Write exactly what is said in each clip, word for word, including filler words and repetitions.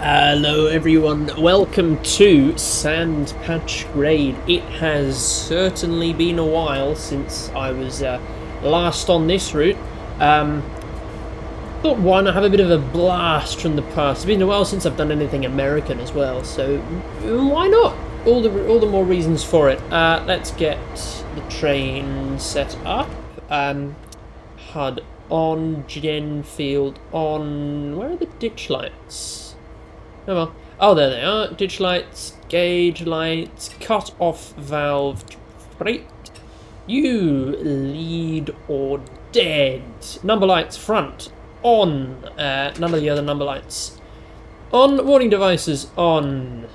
Hello everyone, welcome to Sand Patch Grade. It has certainly been a while since I was uh, last on this route. Um, thought why not have a bit of a blast from the past. It's been a while since I've done anything American as well, so why not? All the, all the more reasons for it. Uh, let's get the train set up. Um, H U D on, Genfield on, where are the ditch lights? Oh well. Oh, there they are. Ditch lights, gauge lights, cut off valve to freight. You lead or dead. Number lights front on. Uh, none of the other number lights on. Warning devices on.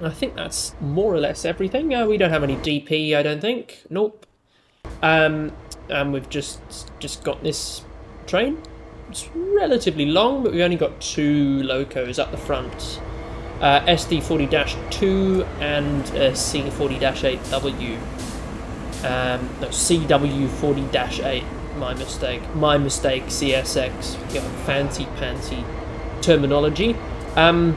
I think that's more or less everything. Uh, we don't have any D P, I don't think. Nope. Um, and we've just just got this train. It's relatively long, but we've only got two locos up the front. Uh, S D forty dash two and uh, C forty dash eight W. Um, no, C W forty dash eight. My mistake. My mistake, C S X. You know, fancy, panty terminology. Um,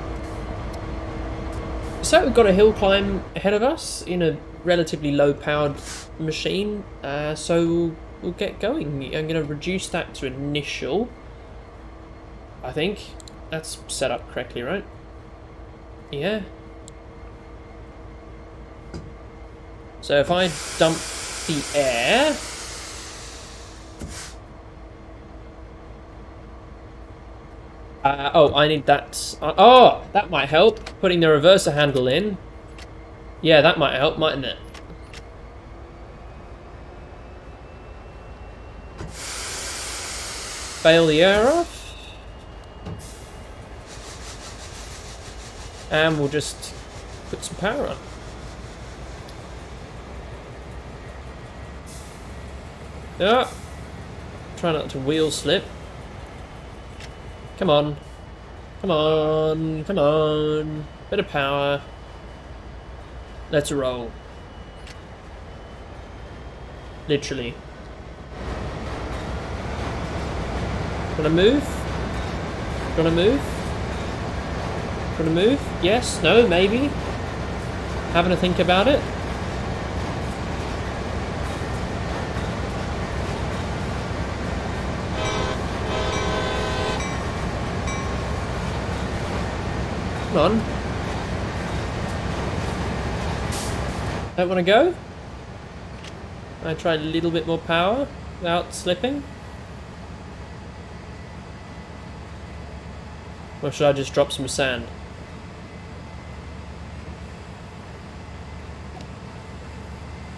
so we've got a hill climb ahead of us in a relatively low-powered machine. Uh, so we'll get going. I'm going to reduce that to initial. I think that's set up correctly, right? Yeah. So if I dump the air, uh, oh, I need that. Uh, oh, that might help. Putting the reverser handle in. Yeah, that might help, mightn't it? Bail the air off. And we'll just put some power on. Oh, try not to wheel slip. Come on. Come on. Come on. Bit of power. Let's roll. Literally. Gonna move? Gonna move? Gonna move? Yes? No? Maybe? Having a think about it? Come on. Don't want to go? I tried a little bit more power without slipping. Or should I just drop some sand?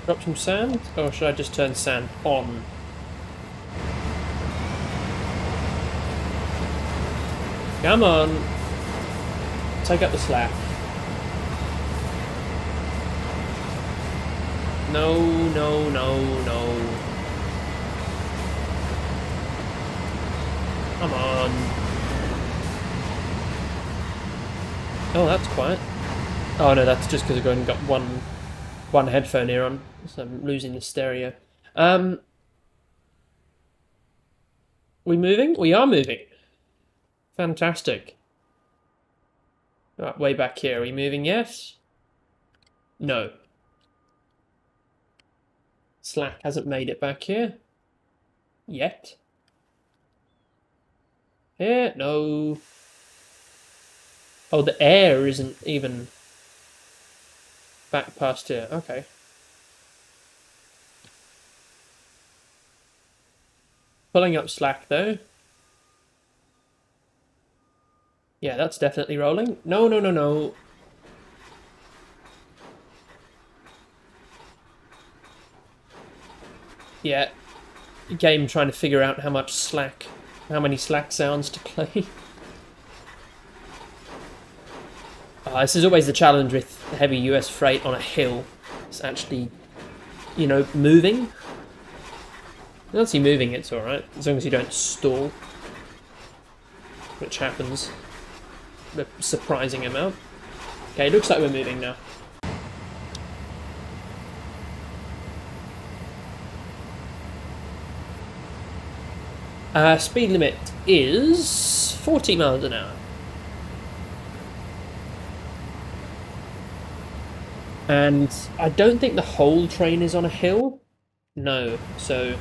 Drop some sand? Or should I just turn sand on? Come on! Take up the slack. No, no, no, no. Come on. Oh, that's quiet. Oh no, that's just because I've only got one, one headphone ear on, so I'm losing the stereo. Um, we moving? We are moving. Fantastic. Right, way back here. Are we moving? Yes. No. Slack hasn't made it back here. Yet. Here, no. Oh, the air isn't even back past here. Okay. Pulling up slack, though. Yeah, that's definitely rolling. No, no, no, no. Yeah. Game trying to figure out how much slack, how many slack sounds to play. Uh, this is always the challenge with heavy U S freight on a hill. It's actually, you know, moving. Once you're moving, it's alright, as long as you don't stall. Which happens a surprising amount. Okay, looks like we're moving now. Uh, speed limit is forty miles an hour. And I don't think the whole train is on a hill. No, so it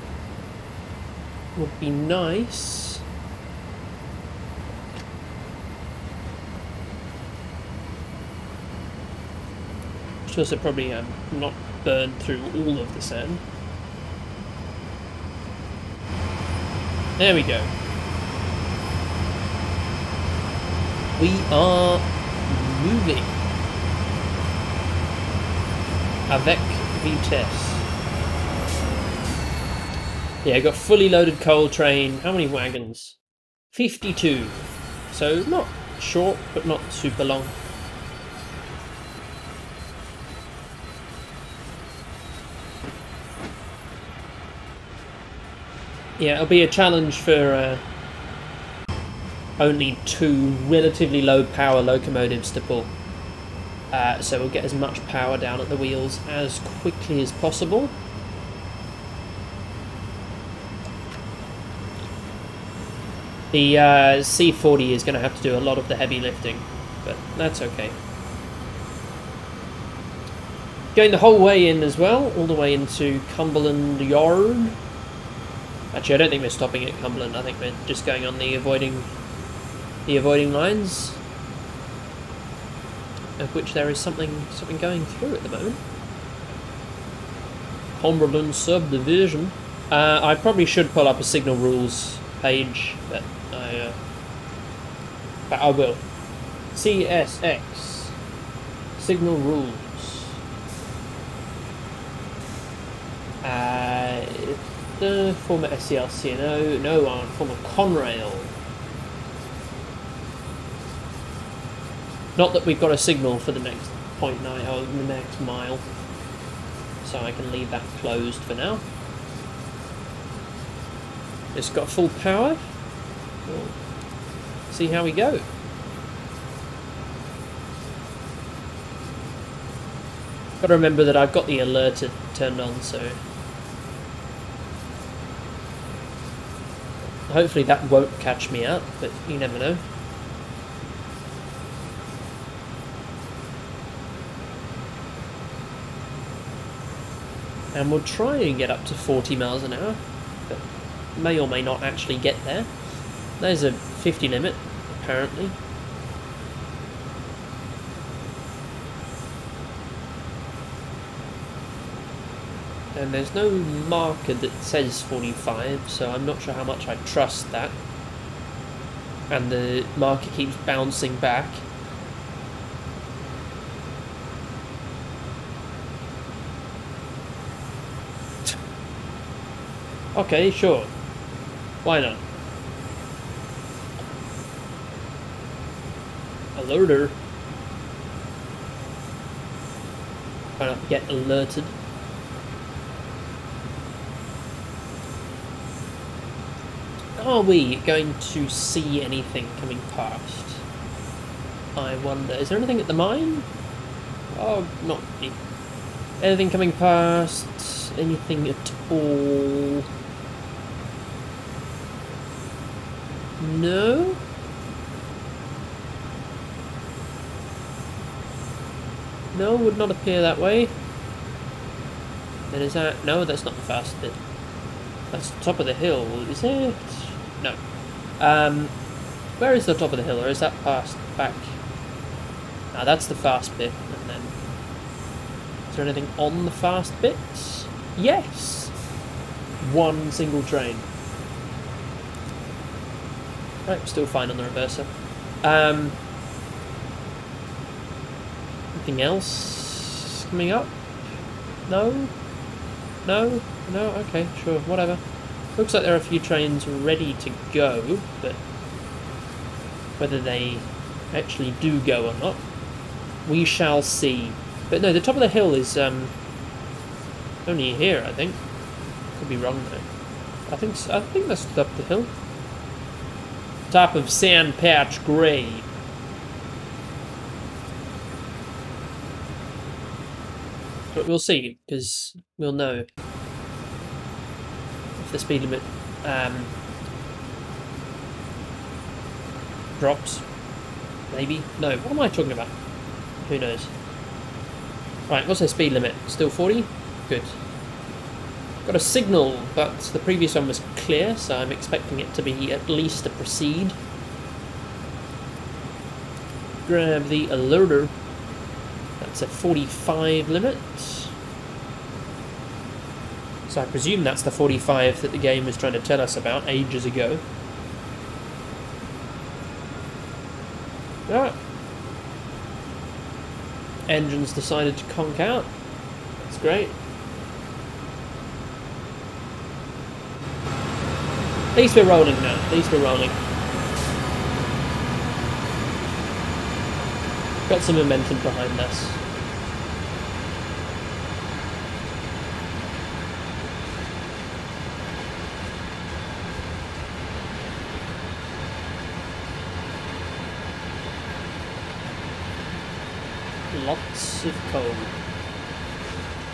would be nice. It's also probably um, not burned through all of the sand. There we go. We are moving. Avec vitesse. Yeah, got fully loaded coal train. How many wagons? fifty-two. So not short, but not super long. Yeah, it'll be a challenge for uh, only two relatively low power locomotives to pull. Uh, so we'll get as much power down at the wheels as quickly as possible. The uh, C forty is going to have to do a lot of the heavy lifting, but that's okay. Going the whole way in as well, all the way into Cumberland Yard. Actually, I don't think we're stopping at Cumberland. I think we're just going on the avoiding the avoiding lines, of which there is something something going through at the moment. Cumberland Subdivision. Uh, I probably should pull up a signal rules page, but I uh, but I will. C S X signal rules. Uh, the former S C L C N O, no one, former Conrail. Not that we've got a signal for the next point nine or the next mile, so I can leave that closed for now. It's got full power. We'll see how we go. Got to remember that I've got the alert turned on, so hopefully that won't catch me out, but you never know. And we'll try and get up to forty miles an hour, but may or may not actually get there. There's a fifty limit, apparently. And there's no marker that says forty-five, so I'm not sure how much I trust that. And the marker keeps bouncing back. Okay, sure. Why not? Alerter. Why not get alerted? Are we going to see anything coming past? I wonder. Is there anything at the mine? Oh, not really. Anything coming past? Anything at all? No? No, would not appear that way. And is that... No, that's not the fast bit. That's the top of the hill, is it? No. Um, where is the top of the hill, or is that past back? Now that's the fast bit, and then... Is there anything on the fast bit? Yes! One single train. Right, still fine on the reverser. Um, anything else coming up? No? No? No? Okay, sure, whatever. Looks like there are a few trains ready to go, but whether they actually do go or not, we shall see. But no, the top of the hill is um, only here, I think. Could be wrong though. I think I think that's the top of the hill. Top of Sand Patch Grade. But we'll see, because we'll know if the speed limit um, drops. Maybe? No, what am I talking about? Who knows? Right, what's their speed limit? Still forty? Good. Got a signal, but the previous one was clear, so I'm expecting it to be at least a proceed. Grab the alerter. That's a forty-five limit. So I presume that's the forty-five that the game was trying to tell us about ages ago. Ah. Engines decided to conk out. That's great. At least we're rolling now. At least we're rolling. Got some momentum behind us. Lots of coal.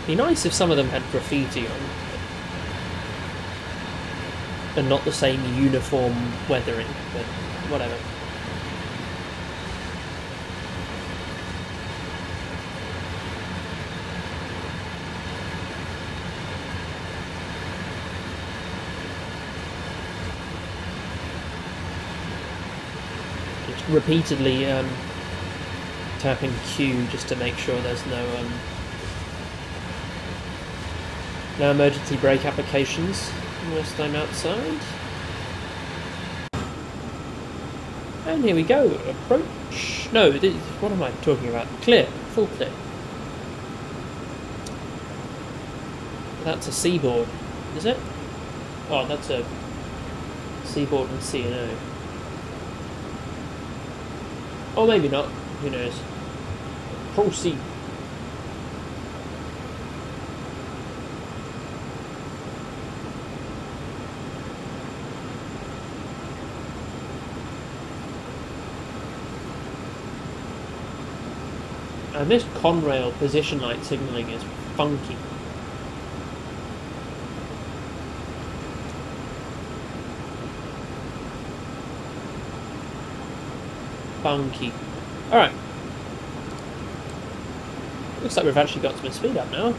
Be nice if some of them had graffiti on, and not the same uniform weathering, but whatever. Just repeatedly, um, tapping Q just to make sure there's no um, no emergency brake applications whilst I'm outside. And here we go. Approach. No, this, what am I talking about? Clear, full clear. That's a seaboard, is it? Oh, that's a seaboard and C and O. Or maybe not. Who knows? Proceed. And this Conrail position light signalling is funky. Funky. Alright. Looks like we've actually got some speed up now.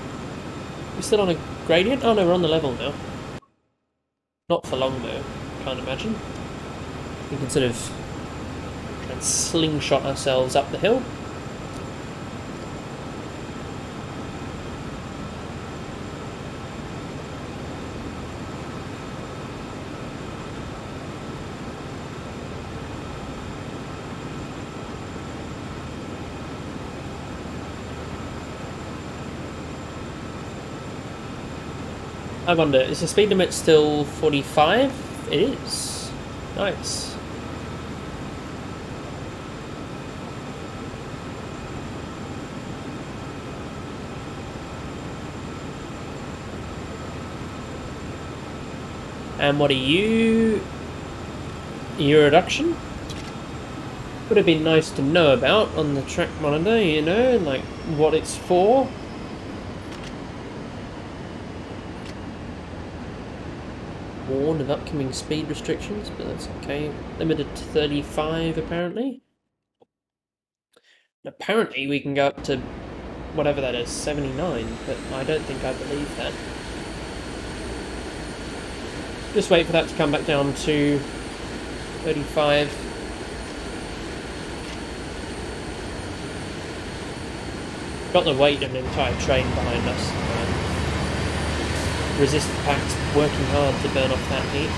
We're still on a gradient? Oh no, we're on the level now. Not for long though, can't imagine. We can sort of try and slingshot ourselves up the hill. I wonder, is the speed limit still forty-five? It is. Nice. And what are you? Your reduction? Would have been nice to know about on the track monitor, you know, like what it's for. Warned of upcoming speed restrictions, but that's okay. Limited to thirty-five, apparently. And apparently we can go up to whatever that is, seventy-nine, but I don't think I believe that. Just wait for that to come back down to thirty-five. Got the weight of an entire train behind us. Resist the pack's working hard to burn off that heat.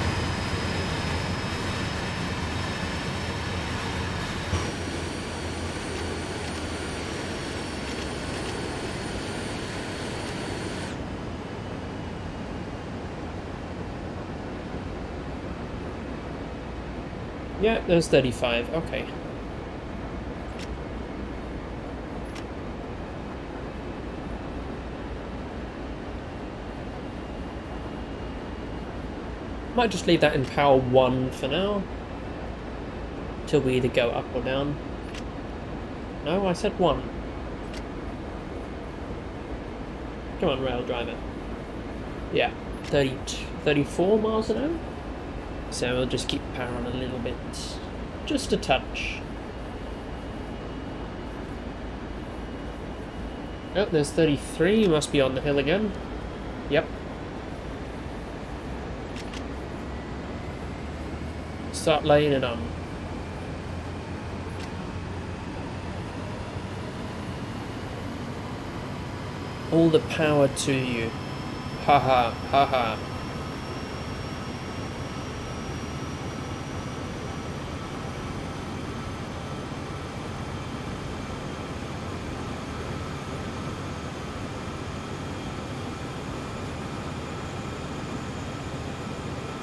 Yeah, there's thirty-five, okay. Might just leave that in power one for now, till we either go up or down. No, I said one. Come on, rail driver. Yeah, thirty, thirty-four miles an hour. So we'll just keep power on a little bit, just a touch. Oh, there's thirty-three, must be on the hill again. Yep. Start laying it on. All the power to you. Ha ha, ha ha.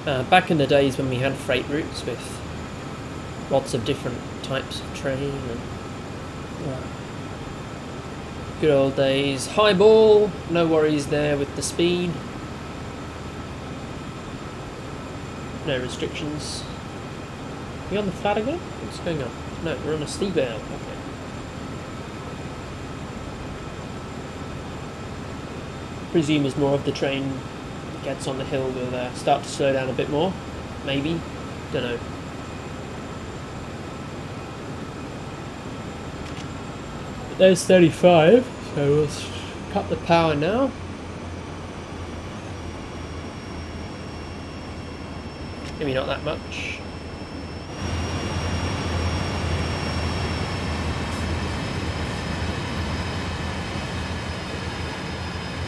Uh, back in the days when we had freight routes with lots of different types of train, and uh, good old days. High ball, no worries there with the speed, no restrictions. Are we on the flat again? What's going on? No, we're on a steep bound. Okay. I presume as more of the train gets on the hill, will uh, start to slow down a bit more, maybe. Don't know. But there's thirty-five, so we'll cut the power now. Maybe not that much.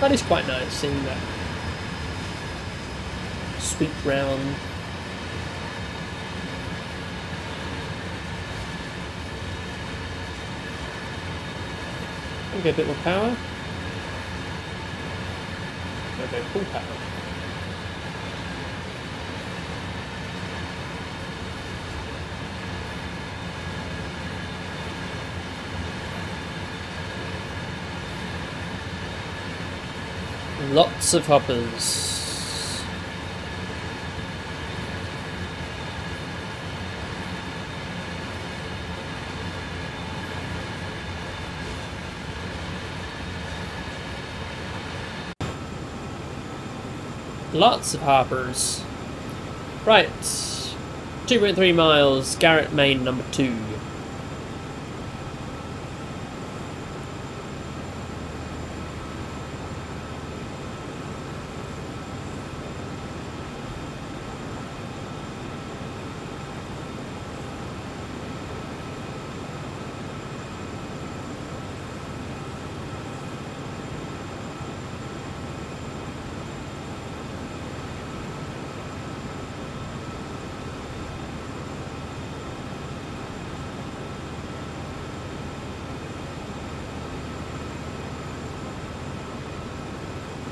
That is quite nice, seeing that. Sweep round. I'll get a bit more power. I'll go full power. Lots of hoppers. Lots of hoppers. Right. two point three miles, Garrett, Maine, number two.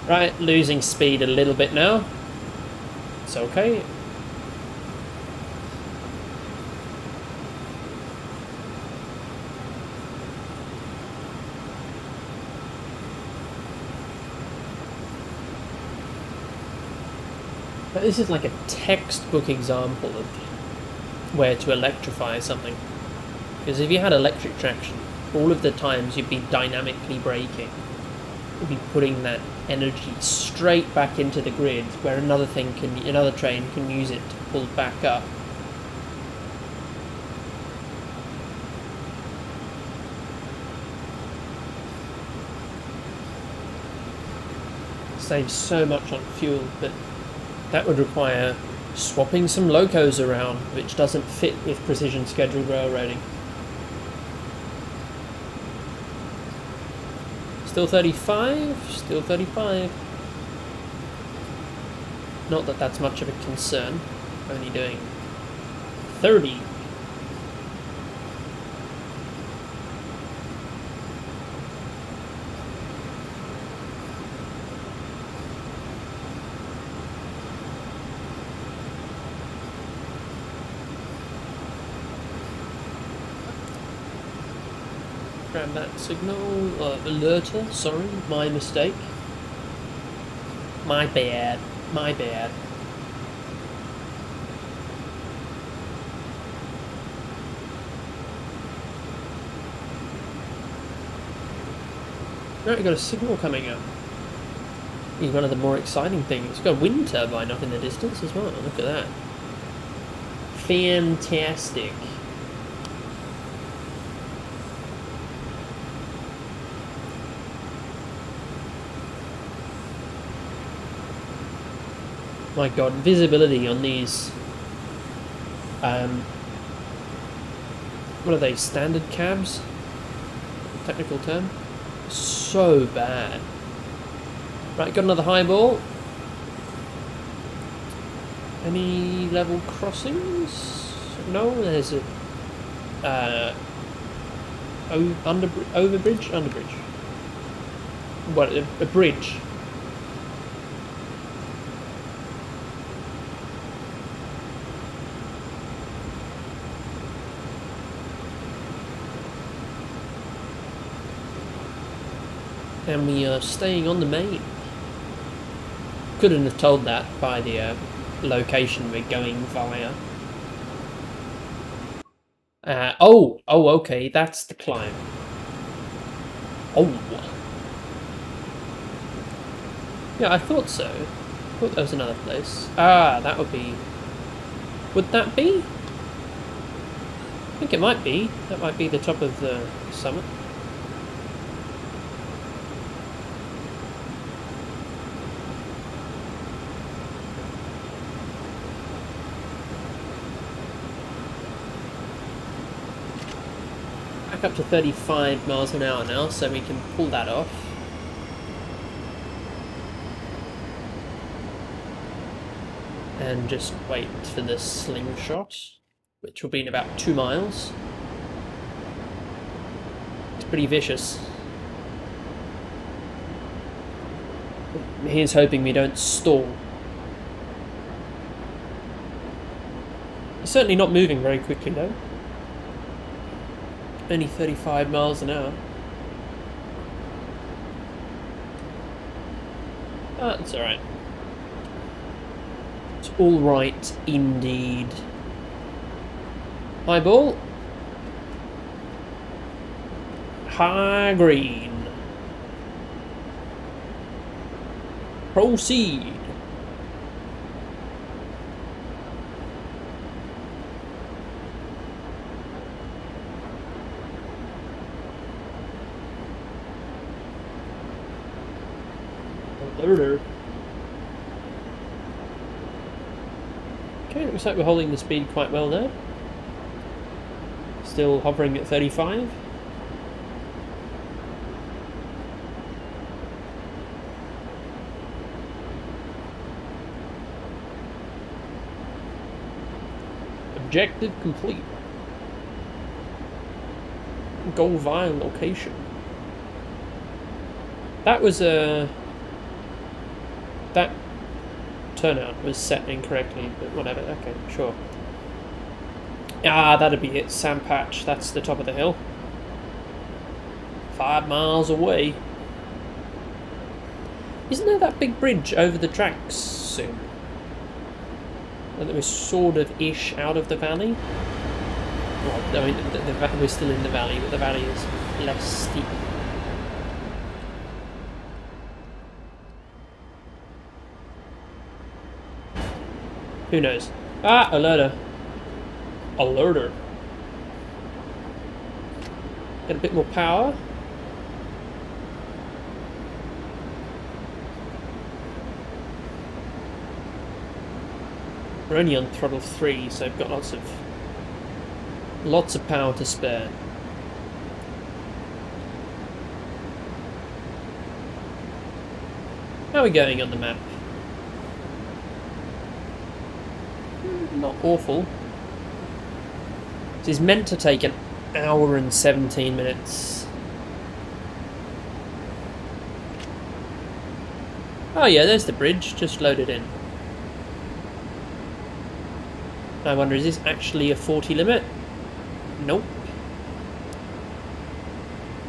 Right, losing speed a little bit now. It's okay. But this is like a textbook example of where to electrify something. Because if you had electric traction, all of the times you'd be dynamically braking. You'd be putting that energy straight back into the grid, where another thing can, another train can use it to pull back up. Saves so much on fuel, but that would require swapping some locos around, which doesn't fit with precision scheduled railroading. Still thirty-five, still thirty-five. Not that that's much of a concern. Only doing thirty. Grab that signal, uh, alerter, sorry, my mistake. My bad, my bad. Now we've got a signal coming up. It's one of the more exciting things. It's got a wind turbine up in the distance as well, look at that. Fantastic. my god, visibility on these, um, what are they, standard cabs? Technical term? So bad. Right, got another highball. Any level crossings? No, there's a uh, under overbridge, underbridge. What, a, a bridge? And we are staying on the main. Couldn't have told that by the uh, location we're going via. Uh, oh, oh, okay, that's the climb. Oh, yeah, I thought so. I thought that was another place. Ah, that would be. Would that be? I think it might be. That might be the top of the summit. Up to thirty-five miles an hour now, so we can pull that off. And just wait for the slingshot, which will be in about two miles. It's pretty vicious. Here's hoping we don't stall. It's certainly not moving very quickly though. Only thirty-five miles an hour. Ah, it's alright. It's alright indeed. High ball. High green. Proceed. Okay, it looks like we're holding the speed quite well there. Still hovering at thirty-five. Objective complete. Goal via location. That was a... that turnout was set incorrectly, but whatever, okay, sure. Ah, that'd be it, Sand Patch, that's the top of the hill. Five miles away. Isn't there that big bridge over the tracks soon? That was sort of-ish out of the valley? Well, I mean, the, the, we're still in the valley, but the valley is less steep. Who knows? Ah, alerter. Alerter. Get a bit more power. We're only on throttle three, so I've got lots of lots of power to spare. How are we going on the map? Not awful. This is meant to take an hour and seventeen minutes. Oh yeah, there's the bridge, just loaded in. I wonder, is this actually a forty limit? Nope.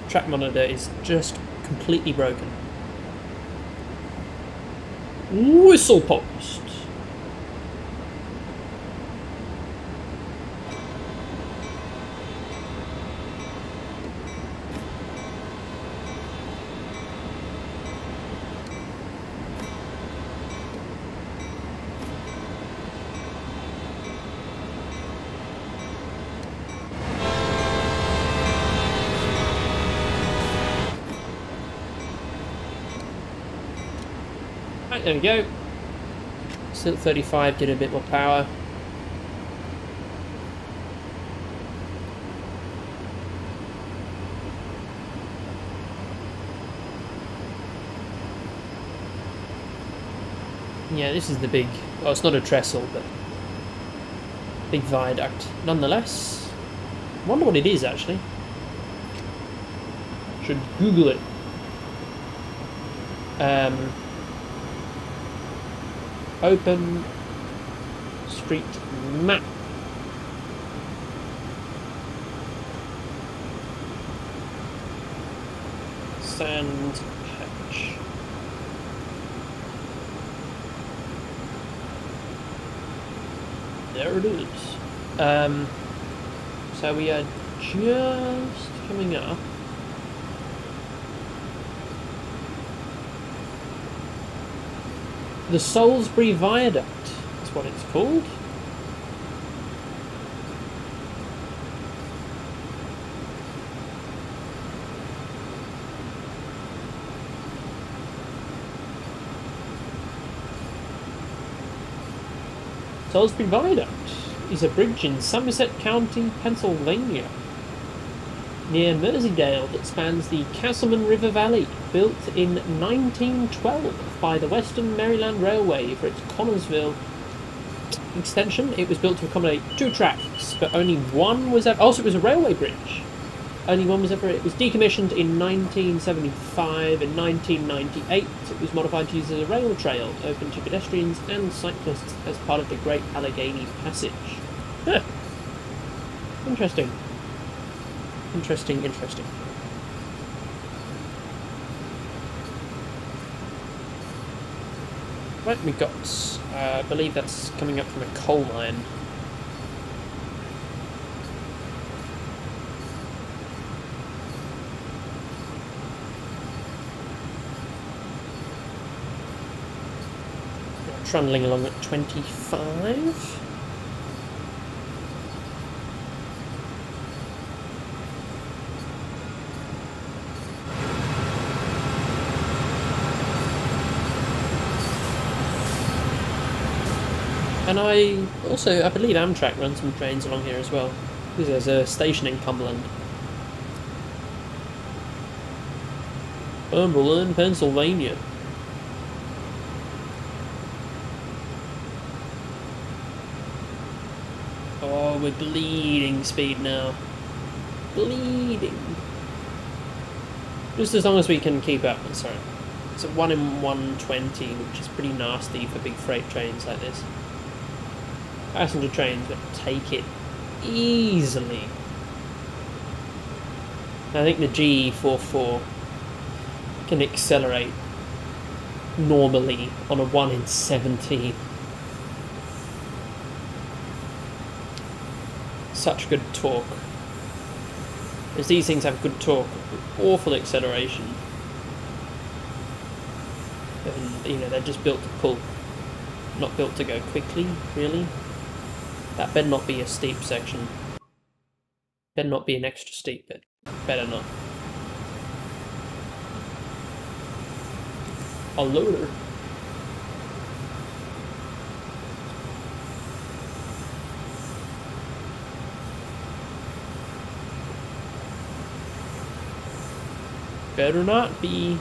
Track monitor is just completely broken. Whistle pops! There we go. thirty-five did a bit more power. Yeah, this is the big, well, it's not a trestle, but big viaduct nonetheless. I wonder what it is actually. Should Google it. Um, open street map. Sand Patch. There it is. Um, so we are just coming up. The Salisbury Viaduct is what it's called. Salisbury Viaduct is a bridge in Somerset County, Pennsylvania, near Merseydale, that spans the Castleman River Valley, built in nineteen twelve by the Western Maryland Railway for its Connellsville extension. It was built to accommodate two tracks, but only one was ever... Also, it was a railway bridge. Only one was ever... It was decommissioned in nineteen seventy-five and nineteen ninety-eight. It was modified to use as a rail trail, open to pedestrians and cyclists as part of the Great Allegheny Passage. Huh. Interesting. Interesting, interesting. Right, we got, uh, I believe that's coming up from a coal mine. We're trundling along at twenty-five. And I also, I believe Amtrak runs some trains along here as well. There's a station in Cumberland. Cumberland, Pennsylvania. Oh, we're bleeding speed now. Bleeding. Just as long as we can keep up, I'm sorry. It's a one in one twenty, which is pretty nasty for big freight trains like this. Passenger trains would take it easily. I think the G E forty-four can accelerate normally on a one in seventeen. Such good torque. As these things have good torque, awful acceleration. And, you know, they're just built to pull, not built to go quickly, really. That better not be a steep section. Better not be an extra steep bit. Better not. A loader. Better not be.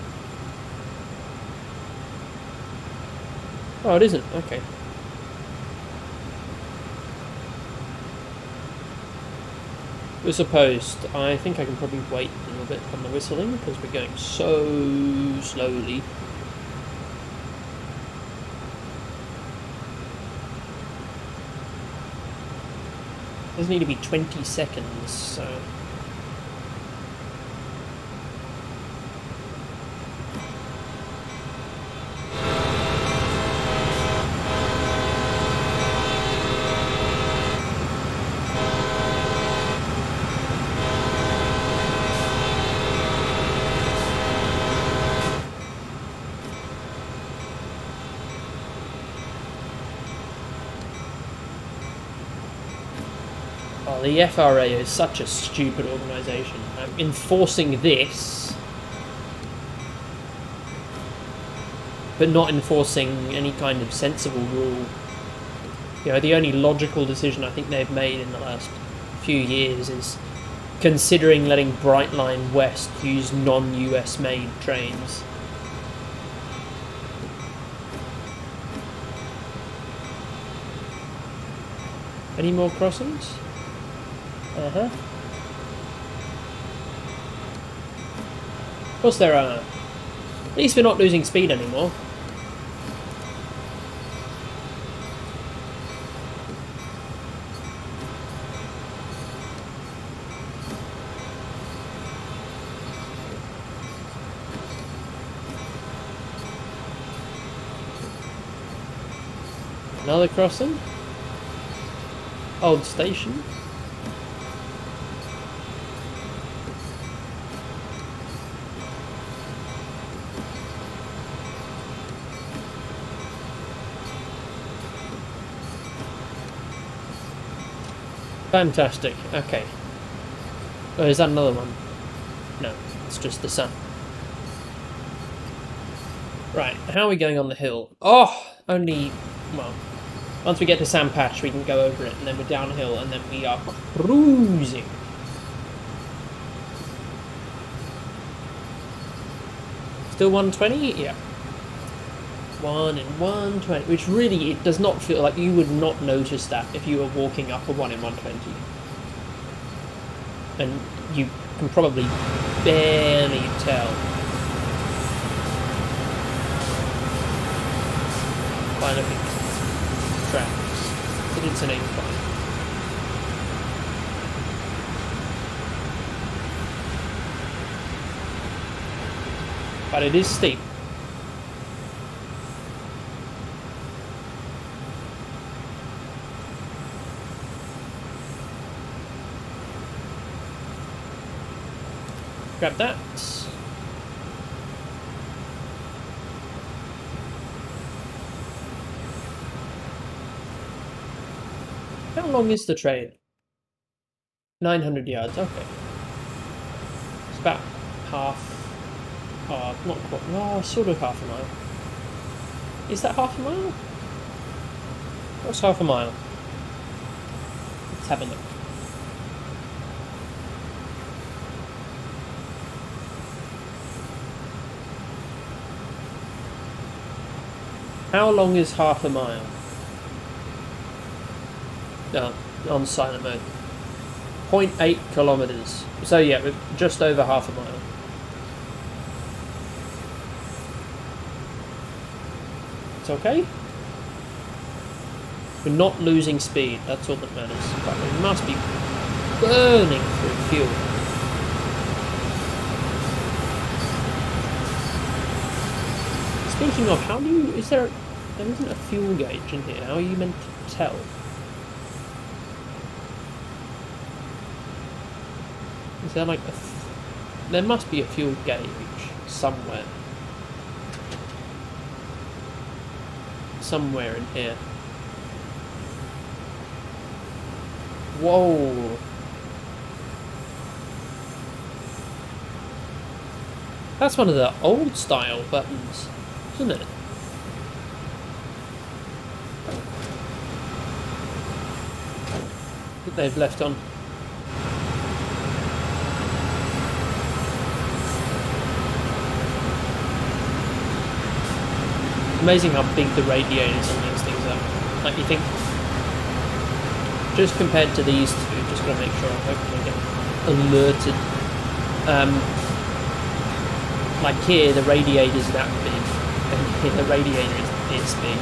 Oh, it isn't. Okay. We're supposed, I think I can probably wait a little bit on the whistling because we're going so slowly. It doesn't need to be twenty seconds, so... The F R A is such a stupid organisation. I'm enforcing this but not enforcing any kind of sensible rule. You know, the only logical decision I think they've made in the last few years is considering letting Brightline West use non-U S made trains. Any more crossings? Uh-huh. Of course there are. At least we're not losing speed anymore. Another crossing. Old station. Fantastic. Okay. Oh, is that another one? No, it's just the sun. Right. How are we going on the hill? Oh, only well. Once we get to Sand Patch, we can go over it, and then we're downhill, and then we are cruising. Still one twenty? Yeah. one in one twenty, which really, it does not feel like you would not notice that if you were walking up a one in one twenty. And you can probably barely tell. By looking at tracks, but it's an incline. But it is steep. Grab that. How long is the train? nine hundred yards, okay. It's about half, oh, not quite, no, sort of half a mile. Is that half a mile? What's half a mile? Let's have a look. How long is half a mile? No, on silent mode. zero point eight kilometres. So yeah, we're just over half a mile. It's okay. We're not losing speed, that's all that matters. But we must be burning through fuel. Speaking of, how do you, is there, there isn't a fuel gauge in here, how are you meant to tell? Is there like a, there must be a fuel gauge somewhere. Somewhere in here. Whoa! That's one of the old style buttons, isn't it? I think they've left on. Amazing how big the radiators on these things are. Like you think, just compared to these two, just gotta make sure I hopefully get alerted. Um, like here, the radiator's that big, and here the radiator is this big.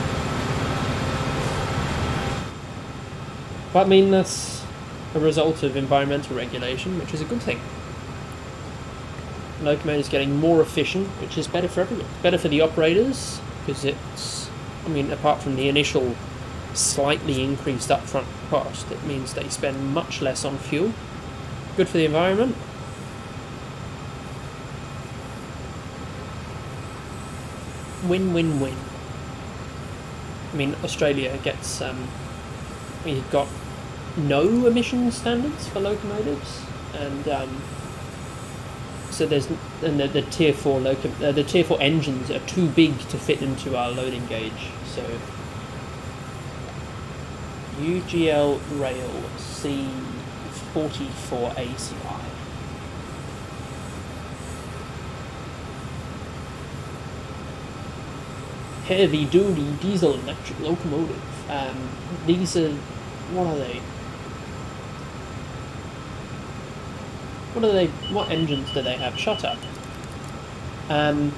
But I mean, that's a result of environmental regulation, which is a good thing. Locomotive's getting more efficient, which is better for everyone. Better for the operators. Because it's, I mean, apart from the initial slightly increased upfront cost, it means they spend much less on fuel. Good for the environment. Win, win, win. I mean, Australia gets, um, we've got no emission standards for locomotives, and um, So there's and the, the tier four local uh, the tier four engines are too big to fit into our loading gauge. So U G L Rail C forty-four A C E. Heavy duty diesel electric locomotive. Um, these are what are they? What are they? What engines do they have? Shut up. Um,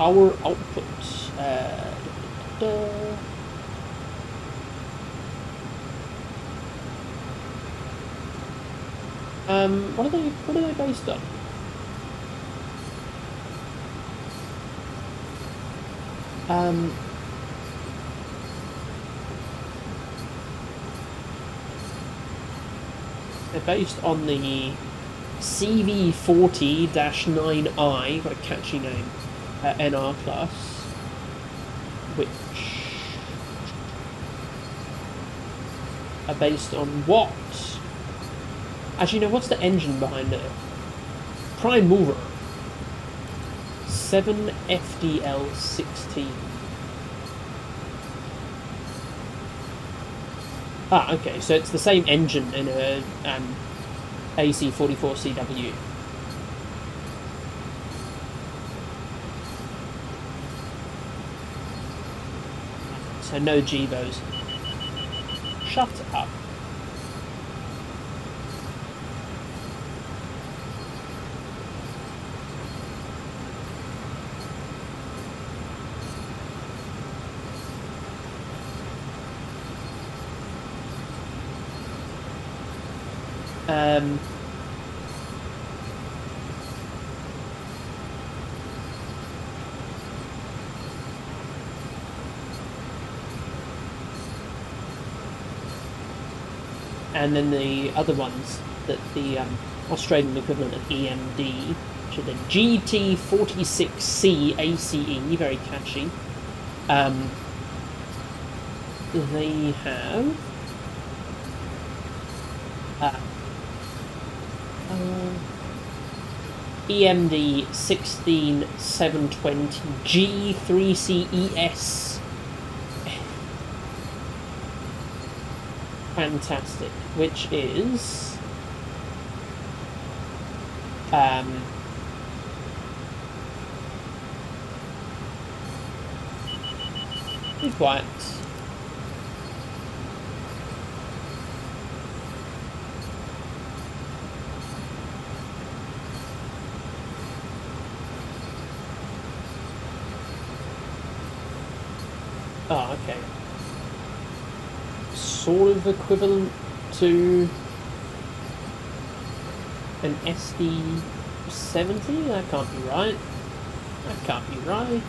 our output. Uh, da, da, da. Um, what are they? What are they based on? Um. They're based on the C W forty dash nine i, got a catchy name, uh, N R plus, which are based on what? Actually, you know, what's the engine behind it? Prime mover. seven F D L sixteen. Ah, okay, so it's the same engine in a um, A C forty-four C W. So no G V Os. Shut up. Um, and then the other ones that the um, Australian equivalent of E M D, which are the G T forty-six C A C E, very catchy. Um, they have. Uh, Uh, E M D one six seven two zero G three C E S. Fantastic. Which is um, be quiet. Ah, okay. Sort of equivalent to an S D seventy? That can't be right. That can't be right.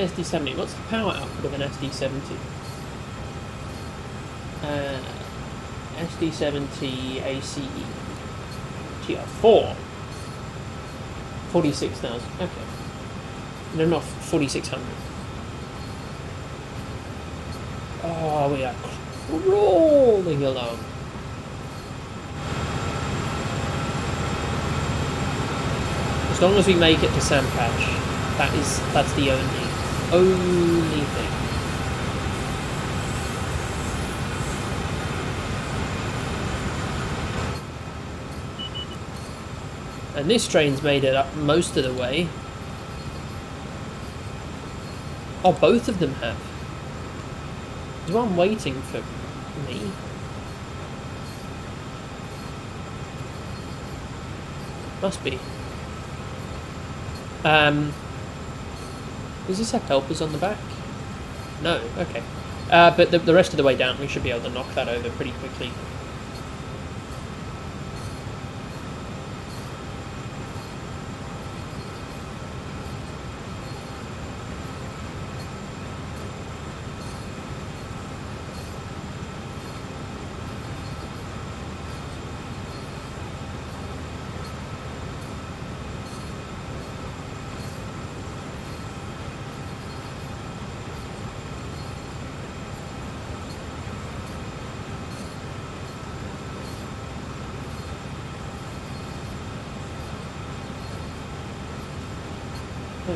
S D seventy. What's the power output of an S D seventy? Uh, S D seventy A C E T R four. Forty-six thousand. Okay, no, not forty-six hundred. Oh, we are crawling along. As long as we make it to Sand Patch, that is that's the only only thing. And this train's made it up most of the way. Oh, both of them have. There's one waiting for me. Must be. Um, does this have helpers on the back? No, okay. Uh, but the, the rest of the way down, we should be able to knock that over pretty quickly.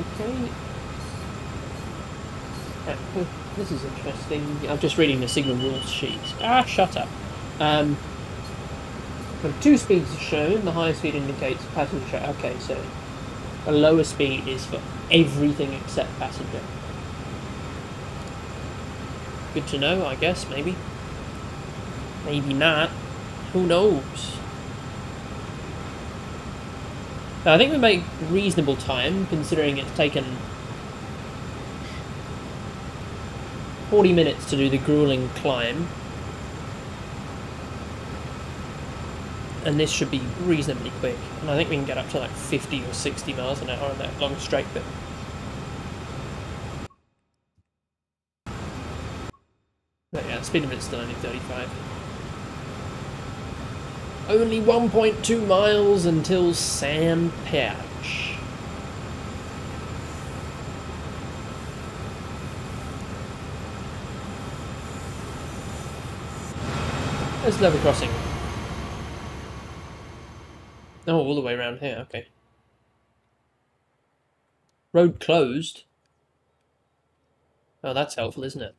Okay. Uh, this is interesting. I'm just reading the signal rules sheet. Ah, shut up. Um, when two speeds are shown, the higher speed indicates passenger. Okay, so the lower speed is for everything except passenger. Good to know, I guess, maybe. Maybe not. Who knows? Now, I think we make reasonable time, considering it's taken forty minutes to do the grueling climb. And this should be reasonably quick. And I think we can get up to like fifty or sixty miles an hour on that long straight bit. But yeah, the speed limit's still only thirty-five. Only one point two miles until Sand Patch. There's level crossing. Oh, all the way around here, okay. Road closed. Oh, that's helpful, isn't it?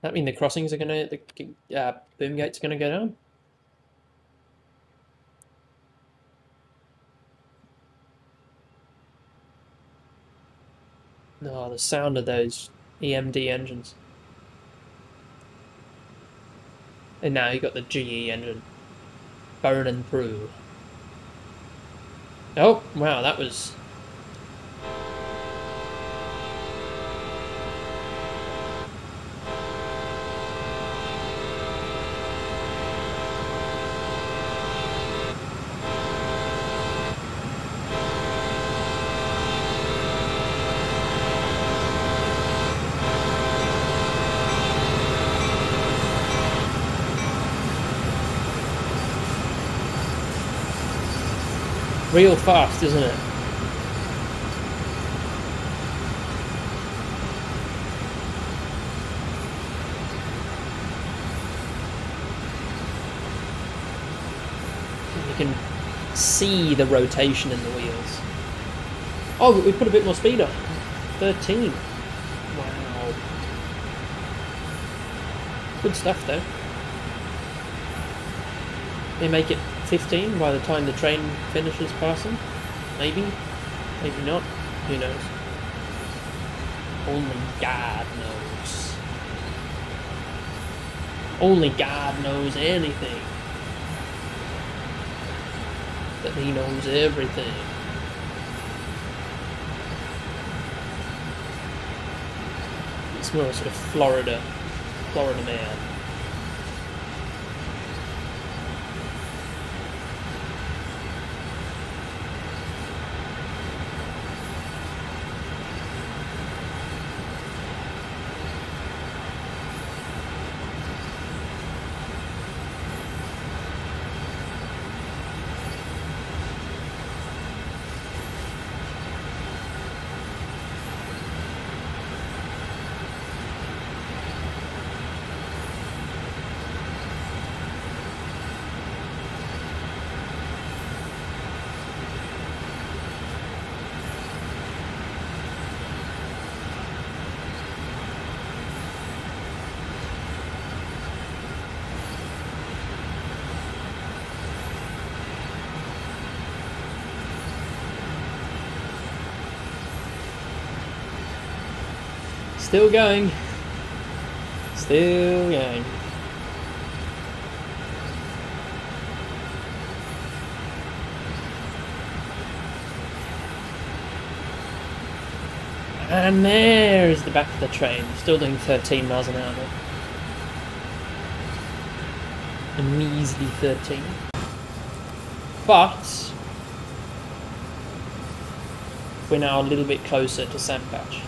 That mean the crossings are gonna, the uh, boom gates are gonna go down. Oh, the sound of those E M D engines. And now you got the G E engine burning through. Oh wow, that was. Real fast, isn't it? You can see the rotation in the wheels. Oh, but we put a bit more speed on. thirteen. Wow. Good stuff, though. They make it fifteen by the time the train finishes passing? Maybe? Maybe not? Who knows? Only God knows. Only God knows anything. But he knows everything. It's more sort of Florida, Florida man. Still going. Still going. And there is the back of the train. Still doing thirteen miles an hour. A measly thirteen. But we're now a little bit closer to Sand Patch.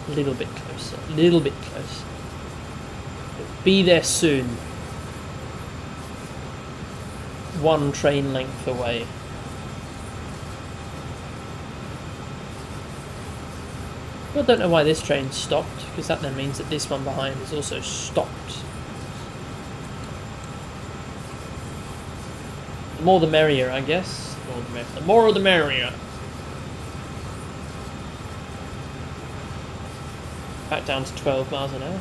A little bit closer, a little bit closer. Be there soon. One train length away. I don't know why this train stopped, because that then means that this one behind is also stopped. The more the merrier, I guess. The more the, mer the, more the merrier. Back down to twelve miles an hour.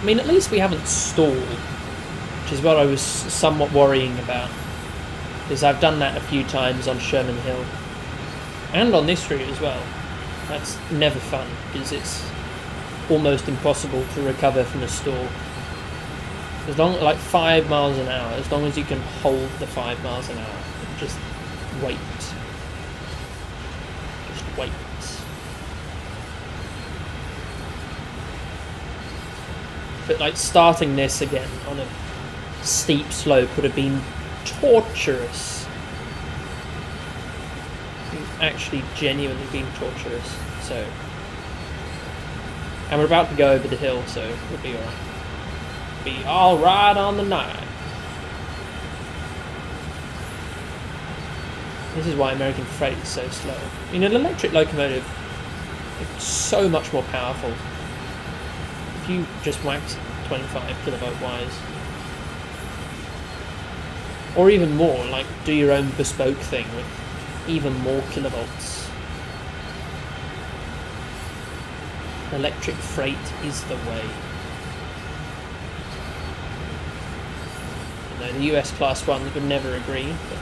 I mean, at least we haven't stalled, which is what I was somewhat worrying about, because I've done that a few times on Sherman Hill, and on this route as well. That's never fun, because it's almost impossible to recover from a stall. As long, like five miles an hour, as long as you can hold the five miles an hour, just wait, just wait. But like starting this again on a steep slope would have been torturous. Actually, genuinely been torturous. So, and we're about to go over the hill, so we'll be alright. Be all right on the night. This is why American freight is so slow. You know, an electric locomotive is so much more powerful. You just whacked twenty-five kilovolt wires, or even more, like do your own bespoke thing with even more kilovolts. Electric freight is the way. You know, the U S class ones would never agree, but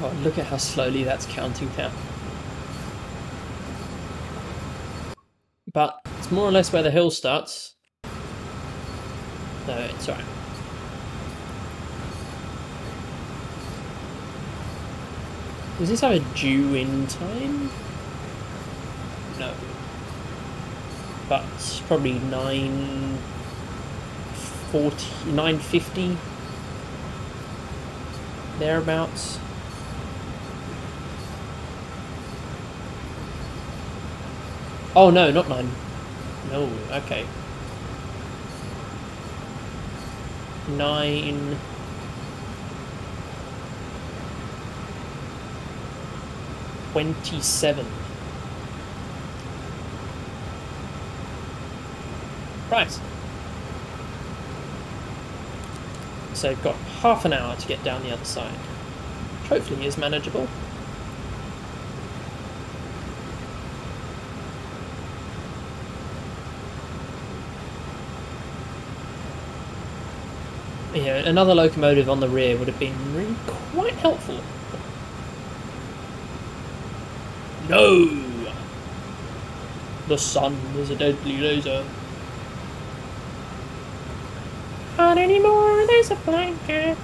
God, look at how slowly that's counting down. But it's more or less where the hill starts. No, it's alright. Does this have a due in time? No. But it's probably nine forty, nine fifty, thereabouts. Oh no, not nine. No, okay. Nine. Twenty-seven. Right. So I've got half an hour to get down the other side, which hopefully is manageable. Yeah, another locomotive on the rear would have been really quite helpful. No! The sun is a deadly laser. Not anymore, there's a blanket.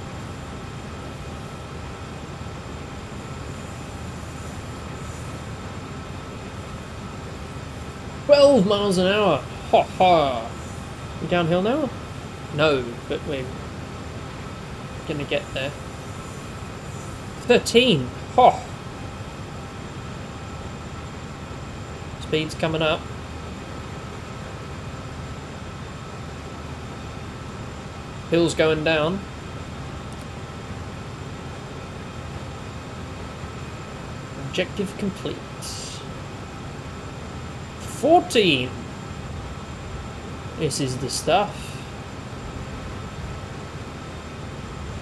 Twelve miles an hour. Ha ha. We downhill now? No, but we're gonna get there. Thirteen. Oh. Speed's coming up. Hill's going down. Objective complete. Fourteen. This is the stuff.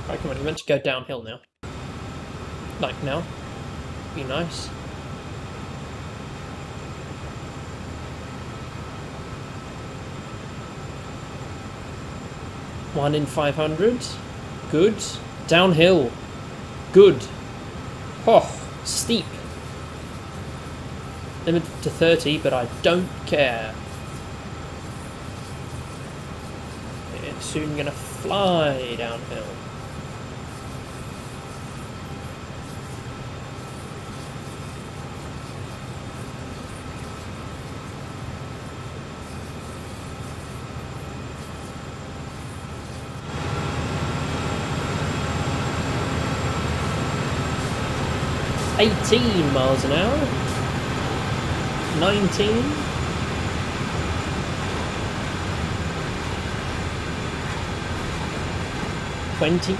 Right, come on, you're meant to go downhill now. Like now. Be nice. One in five hundred. Good. Downhill. Good. Oh, steep. Limited to thirty, but I don't care. It's soon gonna fly downhill. eighteen miles an hour, nineteen. twenty.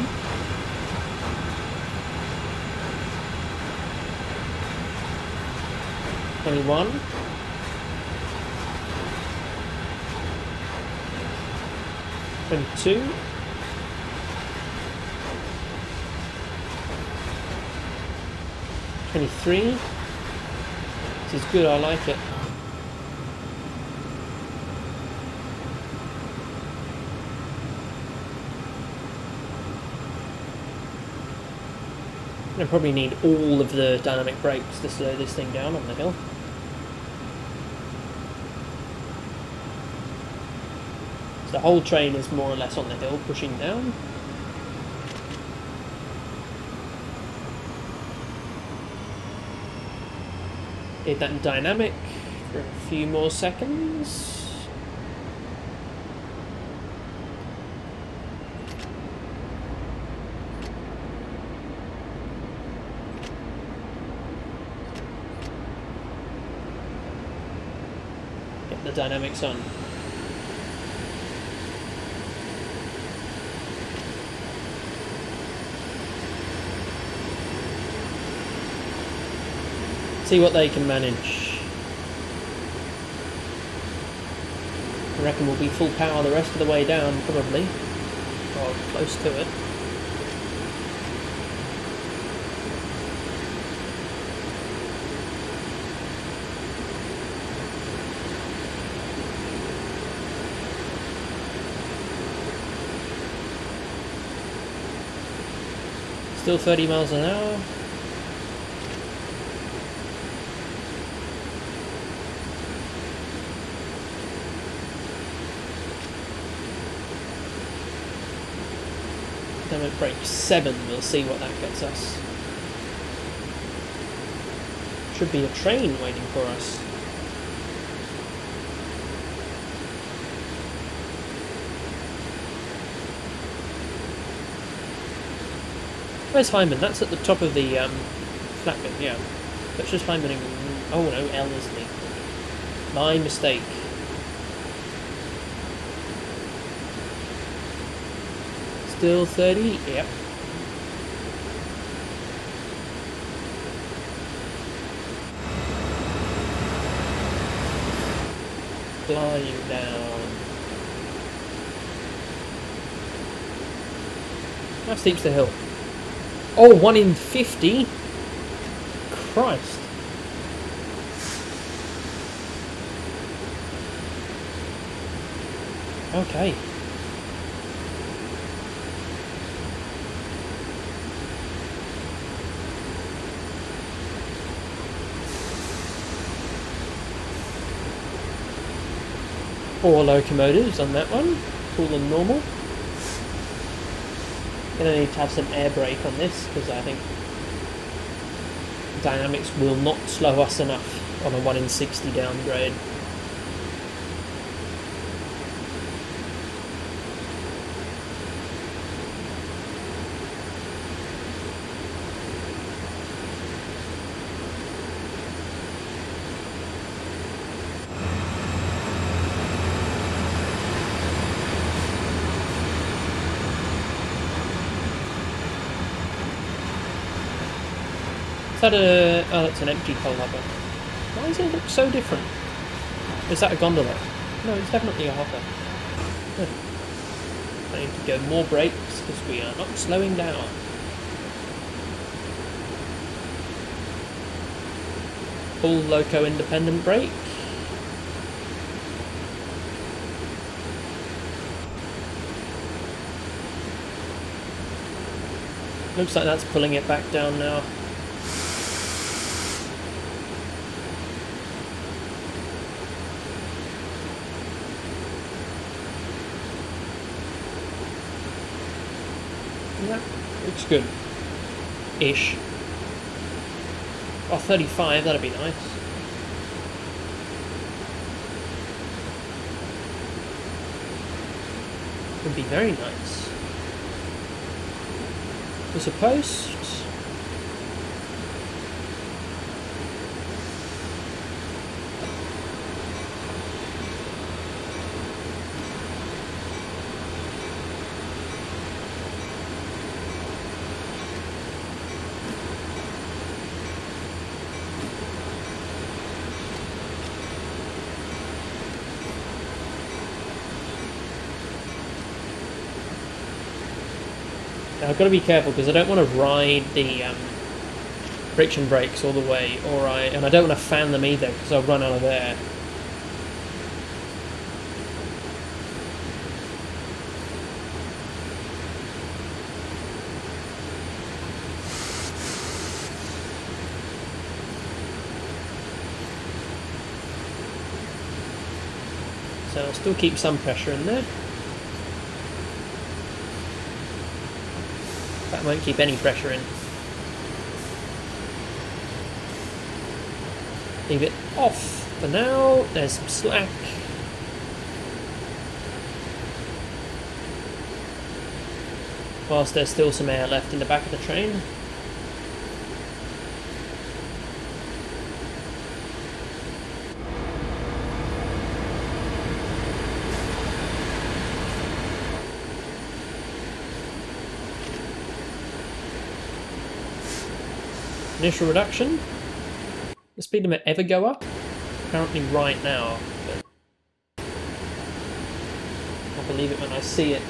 twenty-one. twenty-two. twenty-three. This is good, I like it. I probably need all of the dynamic brakes to slow this thing down on the hill. So the whole train is more or less on the hill, pushing down. Hit that in dynamic for a few more seconds. Dynamics on. See what they can manage. I reckon we'll be full power the rest of the way down, probably, or close to it. Still thirty miles an hour. Then at brake seven, we'll see what that gets us. Should be a train waiting for us. Where's Hyman? That's at the top of the um, flatbed, yeah. That's just Hyman in... oh no, Ellerslie. My mistake. Still thirty? Yep. Flying down. How steep's the hill? Oh, one in fifty? Christ. Okay. Four locomotives on that one, cool and normal. Gonna need to have some air brake on this because I think dynamics will not slow us enough on a one in sixty downgrade. Is that a... oh, that's an empty coal hopper. Why does it look so different? Is that a gondola? No, it's definitely a hopper. Huh. I need to go more brakes because we are not slowing down. Full loco independent brake. Looks like that's pulling it back down now. Looks good. Ish. Oh, thirty-five, that'd be nice. Would be very nice. There's a post. Now I've got to be careful because I don't want to ride the um, friction brakes all the way, or I, and I don't want to fan them either because I'll run out of air. So I'll still keep some pressure in there. That won't keep any pressure in. Leave it off for now. There's some slack. Whilst there's still some air left in the back of the train. Initial reduction. The speed limit ever go up? Apparently right now, but I'll believe it when I see it.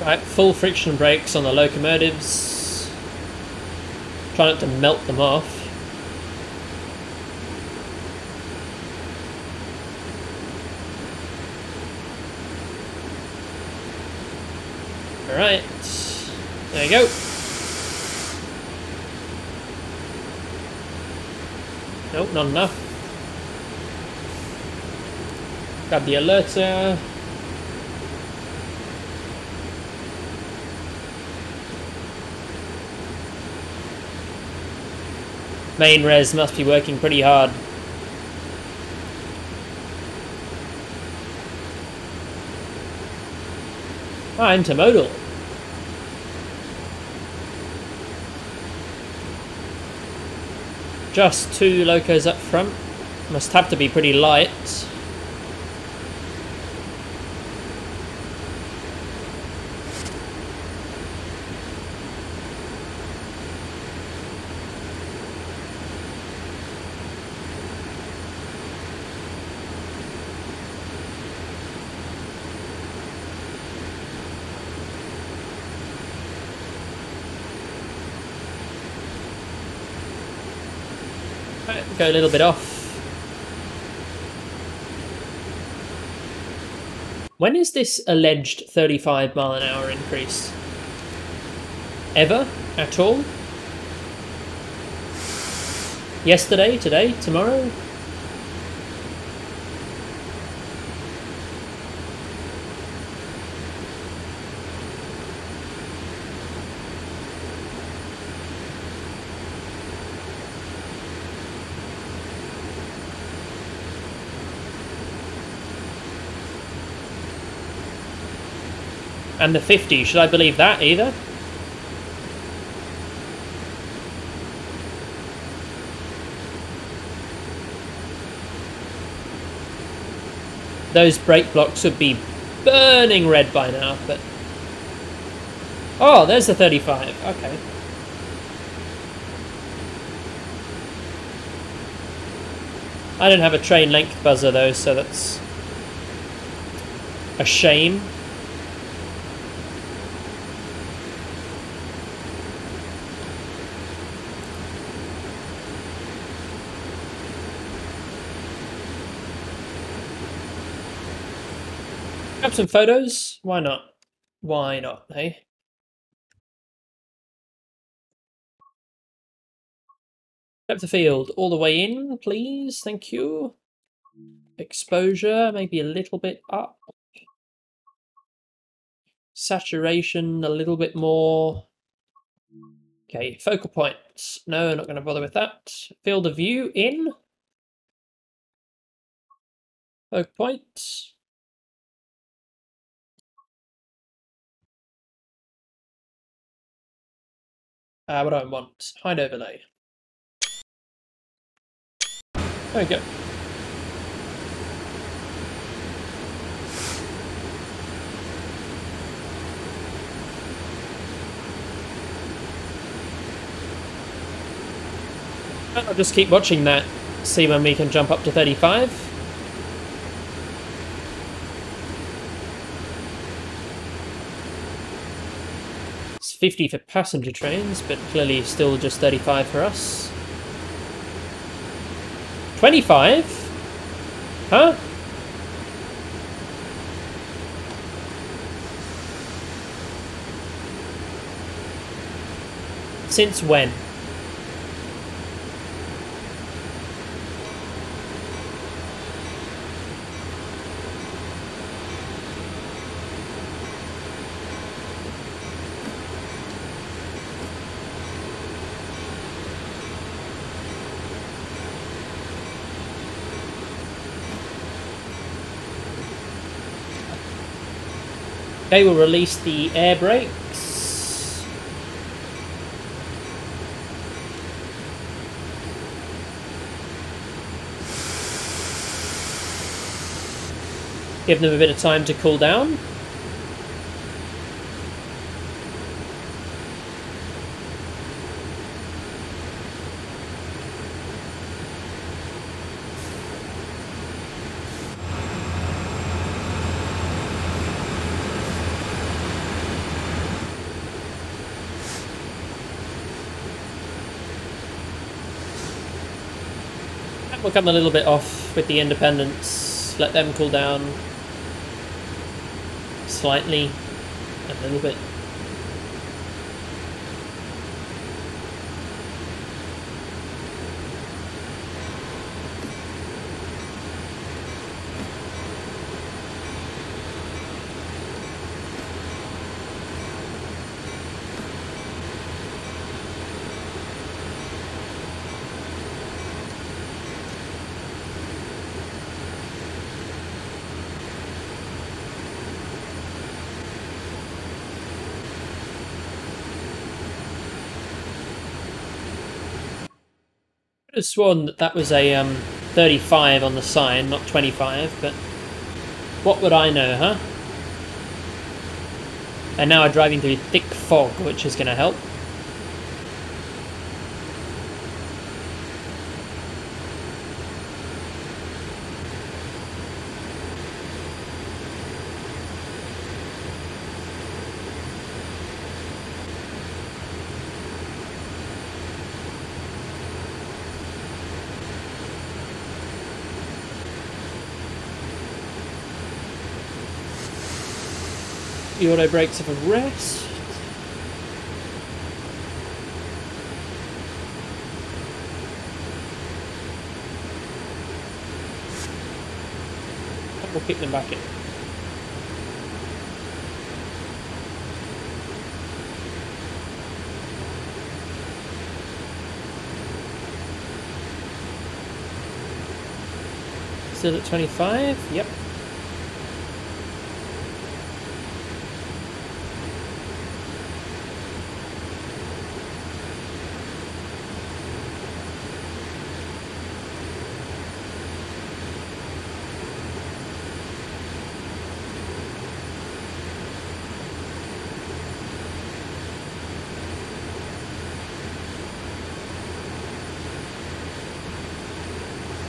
Right, full friction brakes on the locomotives. Try not to melt them off. Alright, there you go. Nope, not enough. Grab the alerter. Main res must be working pretty hard. Ah, intermodal. Just two locos up front. Must have to be pretty light. Go a little bit off. When is this alleged thirty-five mile an hour increase? Ever? At all? Yesterday? Today? Tomorrow? And the fifty, should I believe that either? Those brake blocks would be burning red by now, but... Oh, there's the thirty-five, okay. I don't have a train length buzzer though, so that's a shame. Some photos? Why not? Why not, hey? Depth of field all the way in, please. Thank you. Exposure, maybe a little bit up. Saturation, a little bit more. Okay, focal points. No, not going to bother with that. Field of view in. Focal points. Uh, what do I want? Hide overlay. There we go. I'll just keep watching that, see when we can jump up to thirty-five. It's fifty for passenger trains, but clearly still just thirty-five for us. twenty-five? Huh? Since when? Okay, we'll release the air brakes. Give them a bit of time to cool down. We'll come a little bit off with the independents, let them cool down slightly, a little bit. I've sworn that that was a um, thirty-five on the sign, not twenty-five, but what would I know, huh? And now we're driving through thick fog, which is going to help. The auto brakes have a rest. We'll kick them back in. Still at twenty-five? Yep.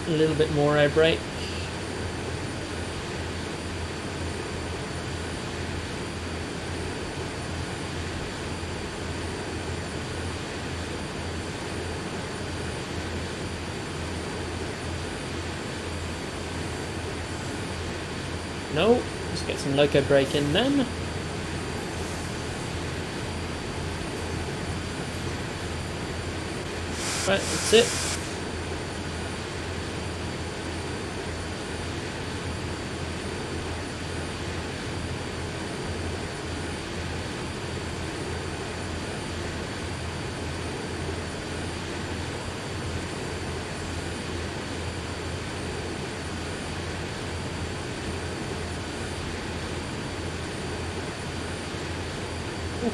A little bit more air brake. No, let's get some loco brake in then. Right, that's it.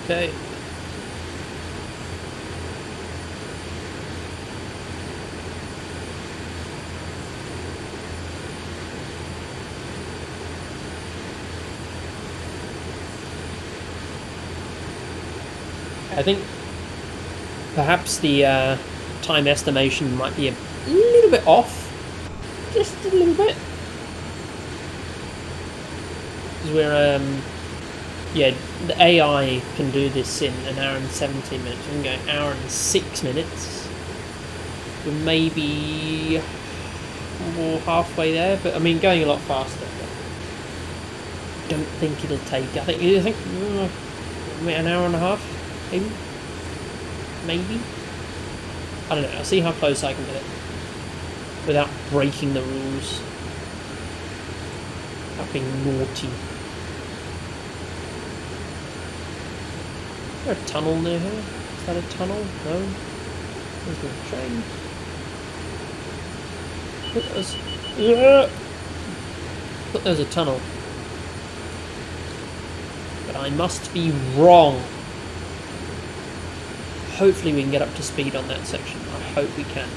Okay. I think perhaps the uh, time estimation might be a little bit off, just a little bit, because we're um, yeah, the A I can do this in an hour and seventeen minutes. We can go an hour and six minutes. We're maybe more halfway there, but I mean, going a lot faster. I don't think it'll take. I think I think uh, an hour and a half, maybe. Maybe. I don't know. I'll see how close I can get it without breaking the rules. Without being naughty. Is there a tunnel near here? Is that a tunnel? No. There's no train. I thought there was, there was a tunnel. But I must be wrong. Hopefully we can get up to speed on that section. I hope we can.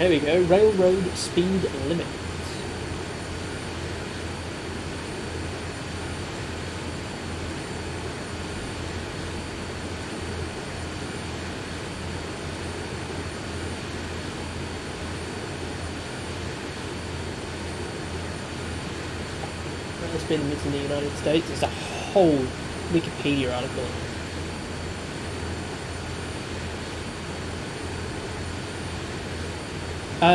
There we go, railroad speed limit. Rail speed limits in the United States. There's a whole Wikipedia article. Um,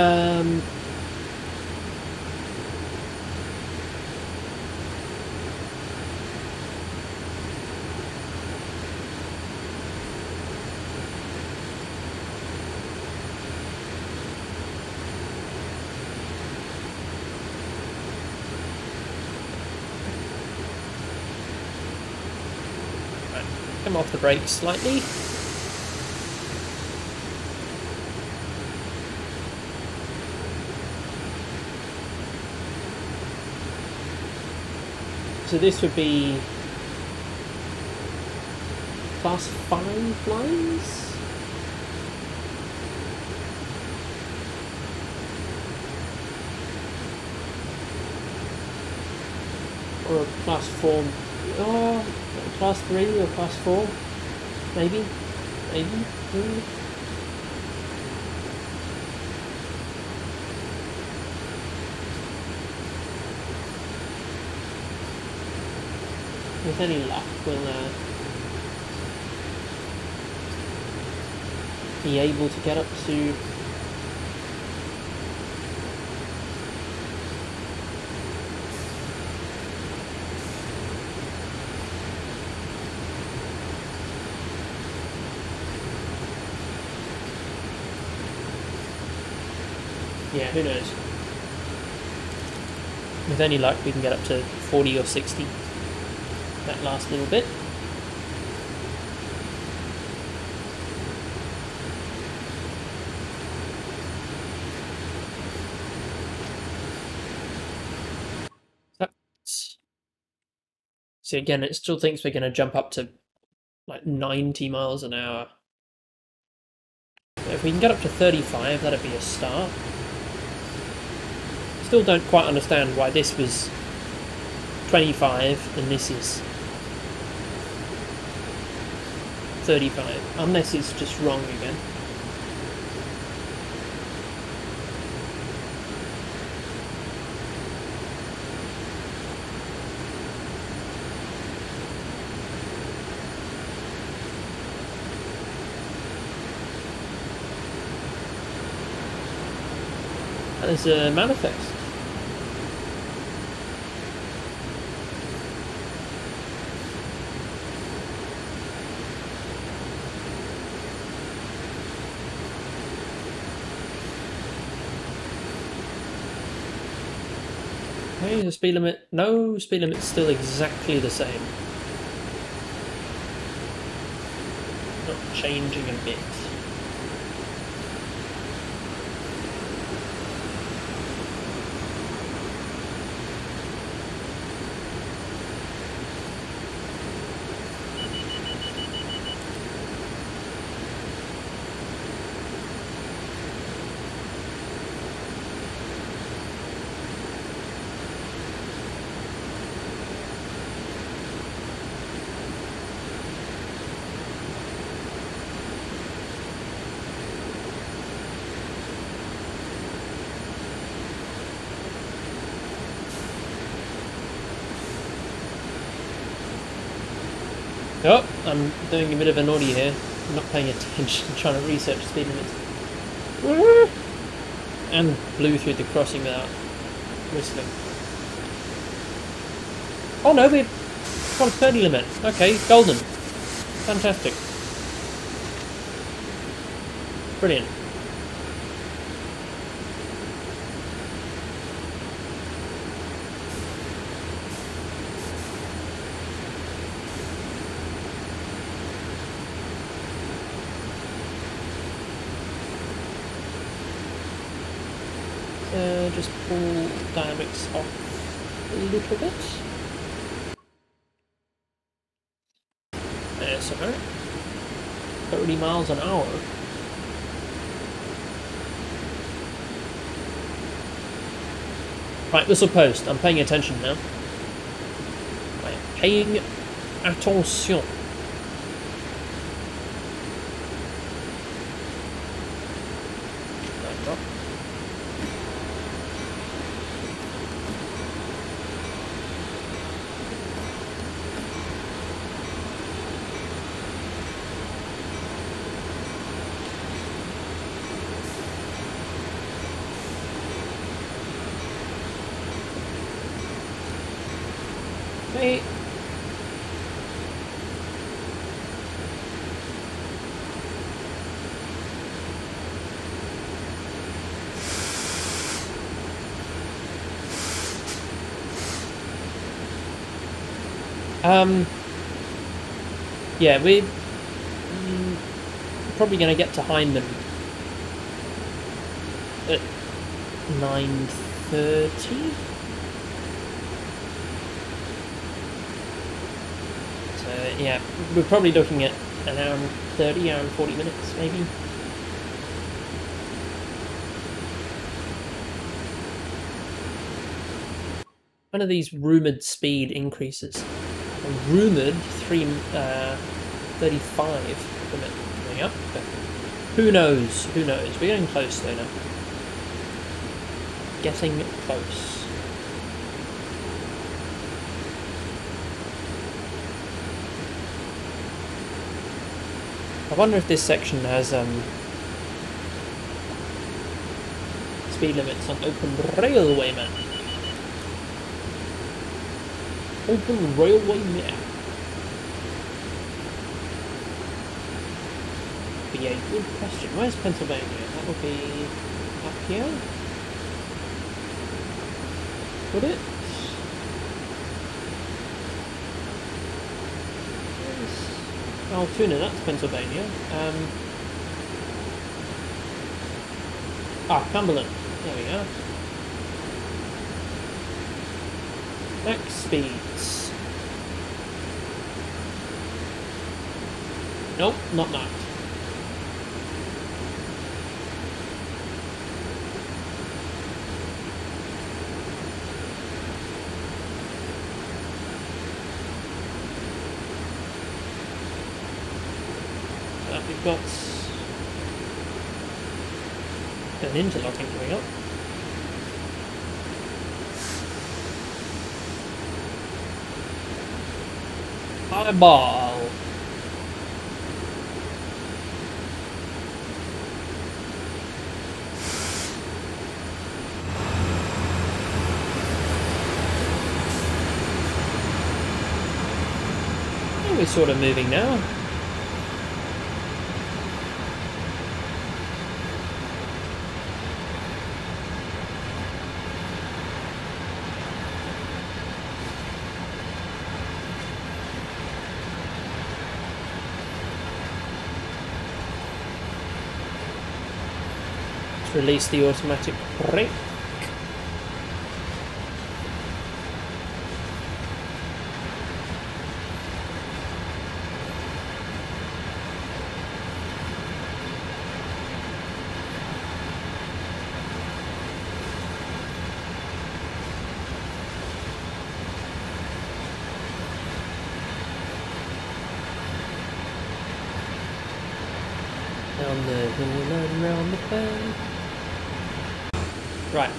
right, come off the brakes slightly. So this would be class five lines? Or a class four, oh, class three or class four? Maybe? Maybe? Maybe. With any luck, we'll uh, be able to get up to yeah, who knows? With any luck, we can get up to forty or sixty. That last little bit. So again, it still thinks we're going to jump up to like ninety miles an hour. If we can get up to thirty-five, that'd be a start. Still don't quite understand why this was twenty-five and this is thirty-five, unless it's just wrong again. There's a manifest. The speed limit, no, speed limit's still exactly the same. Not changing a bit. Oh, I'm doing a bit of an naughty here. I'm not paying attention, I'm trying to research speed limits. And blew through the crossing without whistling. Oh no, we've got a thirty limit. Okay, golden. Fantastic. Brilliant. Uh, just pull dynamics off a little bit. There, somewhere. thirty miles an hour. Right, this will post. I'm paying attention now. I am paying attention. Um, yeah, we're mm, probably going to get to Hyman at nine thirty. So, yeah, we're probably looking at an hour and thirty, hour and forty minutes, maybe. One of these rumoured speed increases. Rumoured three uh, thirty-five limit coming up, but who knows? Who knows? We're getting close though now. Getting close. I wonder if this section has um, speed limits on open railway map. Open railway map. But yeah, good question. Where's Pennsylvania? That would be up here. Would it? Altoona, that's Pennsylvania. Um, ah, Cumberland. There we go. Max speeds. Nope, not that. Uh, we've got an interlocking coming up. Ball. And we're sort of moving now. Release the automatic brake. Down the hill and round the bend. Right.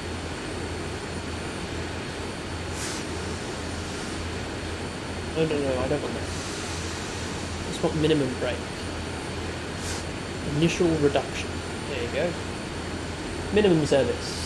No, no, no, I don't want that. That's not minimum break. Initial reduction. There you go. Minimum service.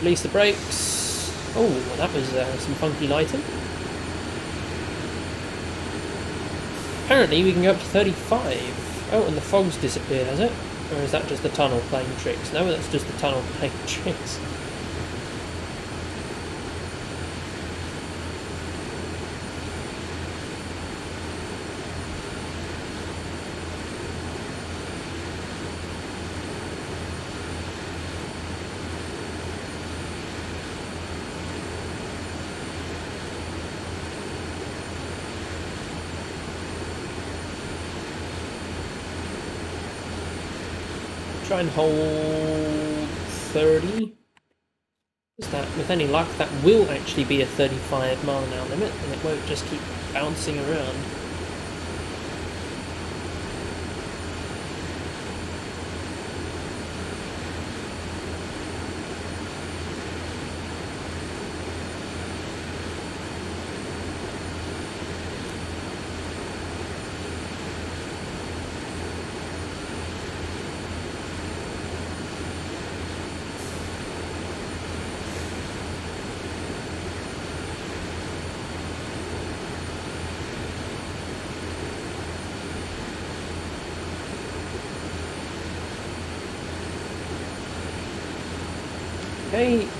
Release the brakes. Oh, that was uh, some funky lighting. Apparently we can go up to thirty-five. Oh, and the fog's disappeared, has it? Or is that just the tunnel playing tricks? No, that's just the tunnel playing tricks. Try and hold thirty. Is that, with any luck, that will actually be a thirty-five mile an hour limit, and it won't just keep bouncing around.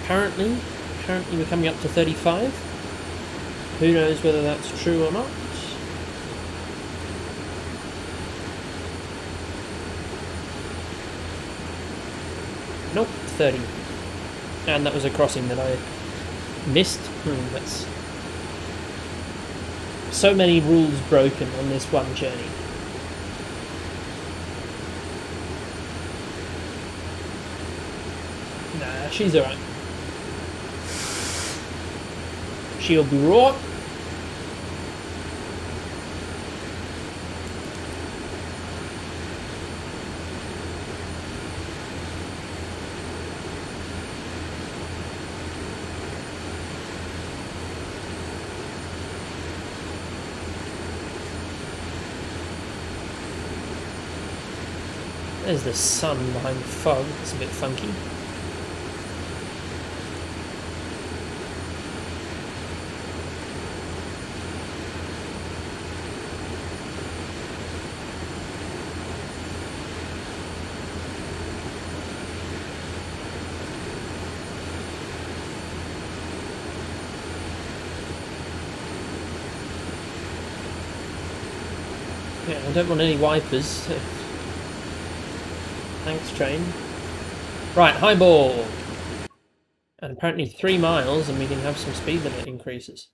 Apparently, apparently we're coming up to thirty-five. Who knows whether that's true or not? Nope, thirty. And that was a crossing that I missed. Hmm, that's so many rules broken on this one journey. Nah, she's alright. She'll be raw. There's the sun behind the fog. It's a bit funky. I don't want any wipers. So. Thanks, train. Right, high ball. And apparently three miles, and we can have some speed limit increases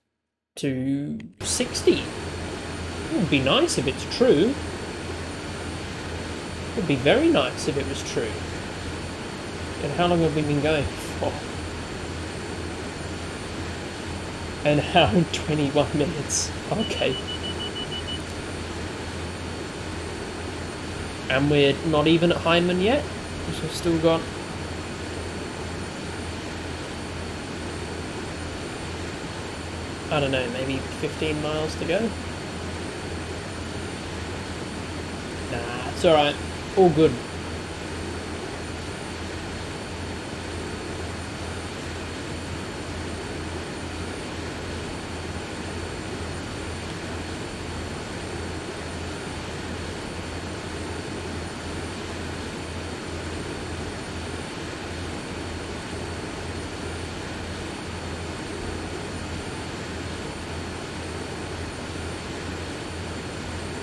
to sixty. It would be nice if it's true. It would be very nice if it was true. And how long have we been going for? An hour and twenty-one minutes. Okay. And we're not even at Hyman yet, which I've still got. I don't know, maybe fifteen miles to go? Nah, it's alright. All good.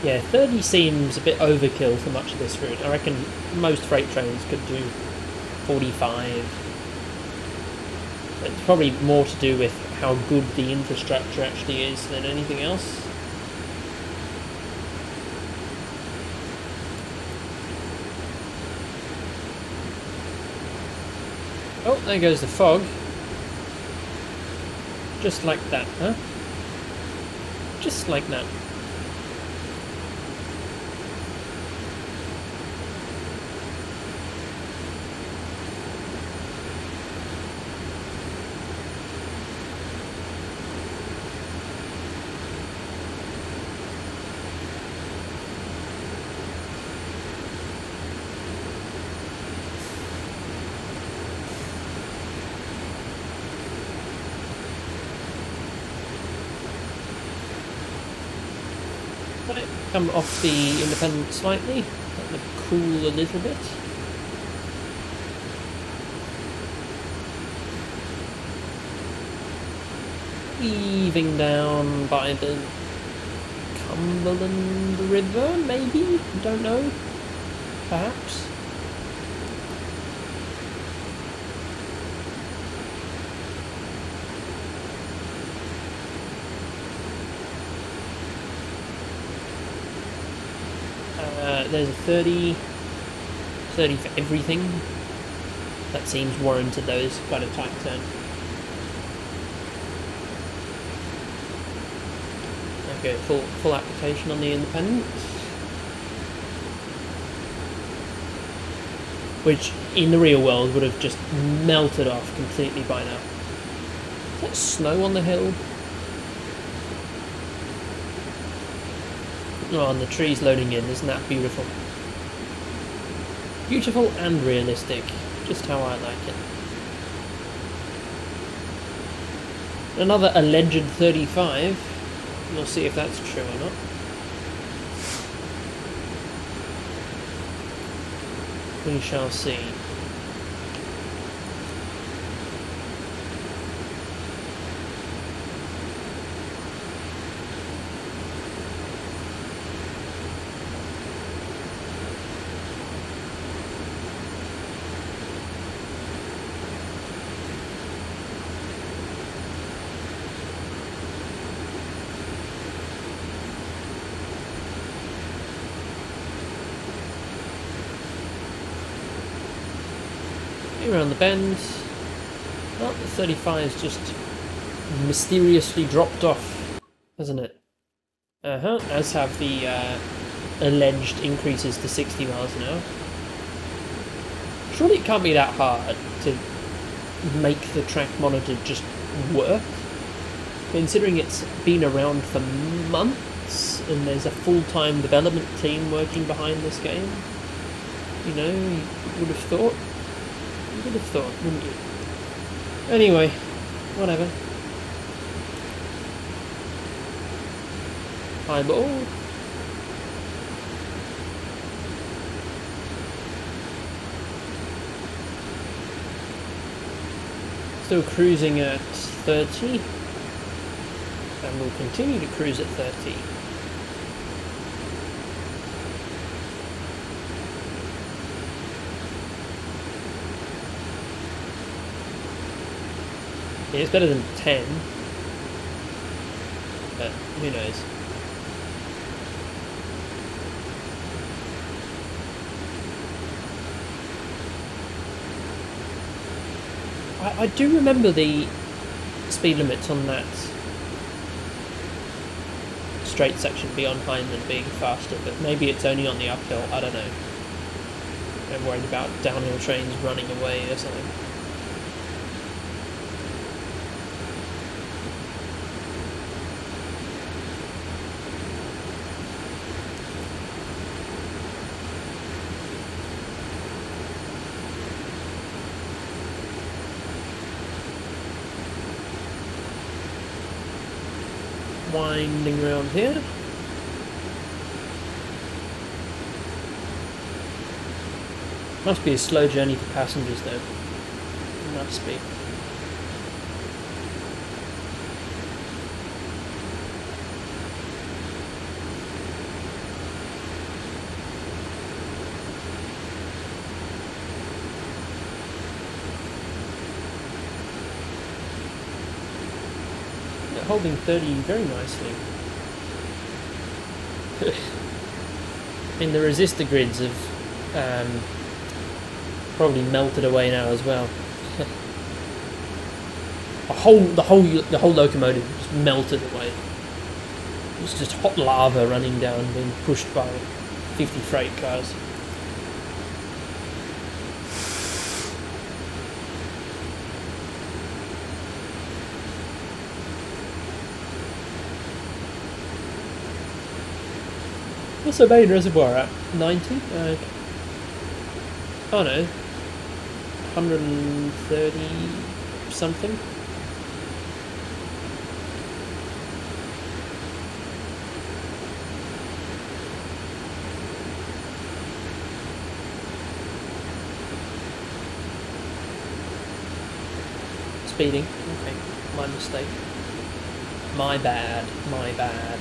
Yeah, thirty seems a bit overkill for much of this route. I reckon most freight trains could do forty-five. But it's probably more to do with how good the infrastructure actually is than anything else. Oh, there goes the fog. Just like that, huh? Just like that. Come off the Independent slightly, let them cool a little bit. Weaving down by the Cumberland River, maybe? Don't know. Perhaps. There's a thirty, thirty for everything. That seems warranted though, it's quite a tight turn. Okay, full, full application on the Independent. Which, in the real world, would have just melted off completely by now. Is that snow on the hill? Oh, and the trees loading in, isn't that beautiful? Beautiful and realistic, just how I like it. Another alleged thirty-five, we'll see if that's true or not. We shall see. Around the bend. Oh, the thirty-five's just mysteriously dropped off, hasn't it? Uh-huh, as have the uh, alleged increases to sixty miles an hour. Surely it can't be that hard to make the track monitor just work, considering it's been around for months and there's a full-time development team working behind this game. You know, you would have thought. You would have thought, wouldn't you? Anyway, whatever. Highball. Still cruising at thirty. And we'll continue to cruise at thirty. Yeah, it's better than ten, but who knows. I, I do remember the speed limits on that straight section beyond Hyman being faster, but maybe it's only on the uphill, I don't know. I'm worried about downhill trains running away or something. Winding around here. Must be a slow journey for passengers though. Must be. but holding thirty very nicely. And the resistor grids have um, probably melted away now as well. A whole, the whole, the whole locomotive just melted away. It was just hot lava running down, being pushed by fifty freight cars. What's the main reservoir at? ninety? Uh, oh no. one hundred thirty something. Speeding. Okay. My mistake. My bad. My bad.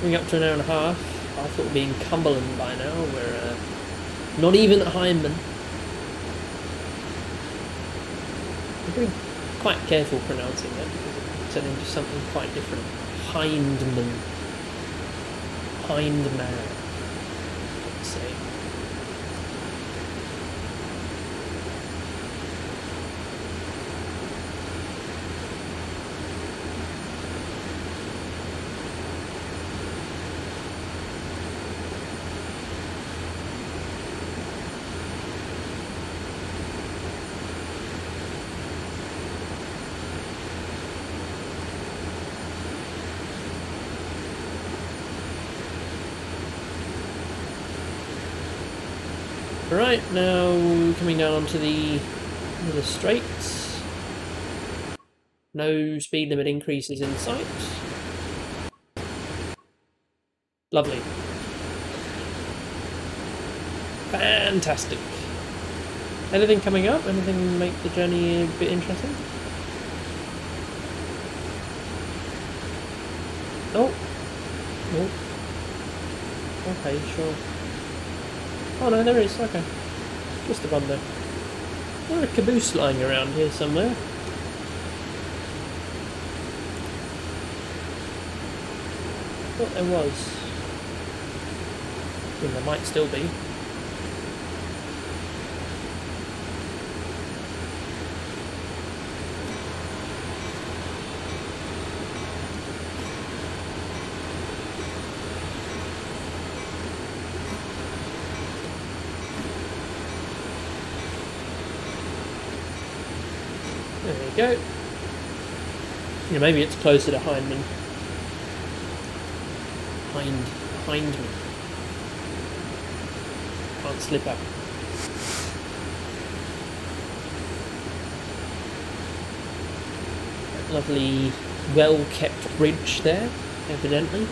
Coming up to an hour and a half. I thought we'd be in Cumberland by now. We're uh, not even at Hyman. I'm being quite careful pronouncing that because it turned into something quite different. Hyndman. Hyndman. Let's see. Right, now coming down onto the, the straights. No speed limit increases in sight. Lovely. Fantastic. Anything coming up? Anything make the journey a bit interesting? Oh. Oh. Okay, sure. Oh no, there is, okay. Just above there. There's a caboose lying around here somewhere. I thought there was. I mean, there might still be. Go. Yeah, maybe it's closer to Hyndman. Hind, Hyndman. Can't slip up. That lovely, well-kept bridge there, evidently.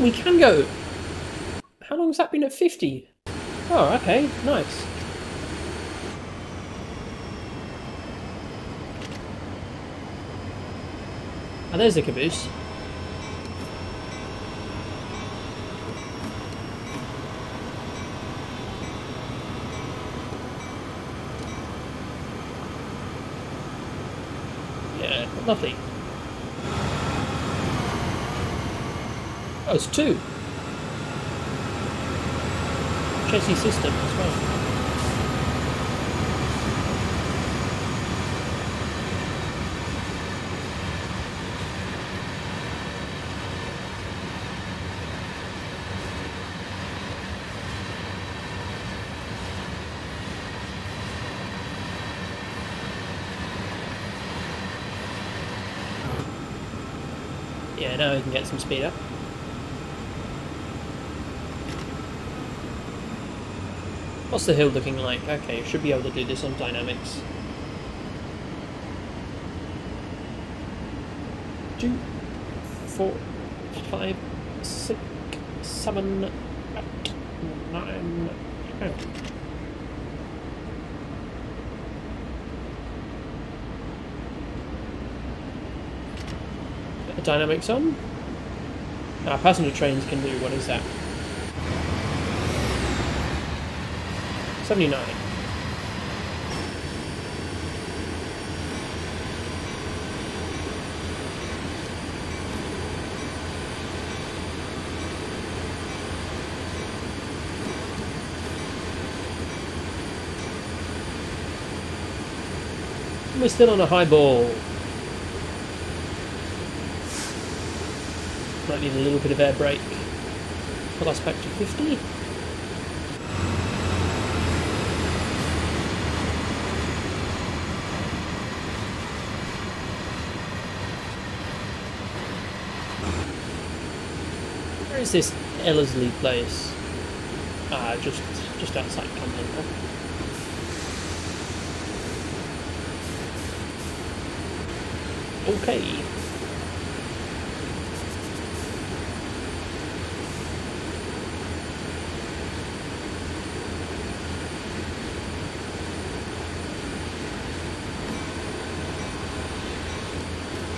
We can go. How long's that been at fifty? Oh, okay, nice. And oh, there's the caboose. Yeah, lovely. Oh, it's two. Chassis system as well. Yeah, now we can get some speed up. What's the hill looking like? Okay, you should be able to do this on dynamics. Two, four, five, six, seven, eight. not in okay. The dynamics on. Now passenger trains can do what is that? seventy-nine. We're still on a high ball. Might need a little bit of air brake. Plus back to fifty. Where is this Ellerslie place? Ah, just just outside Cumberland. Okay.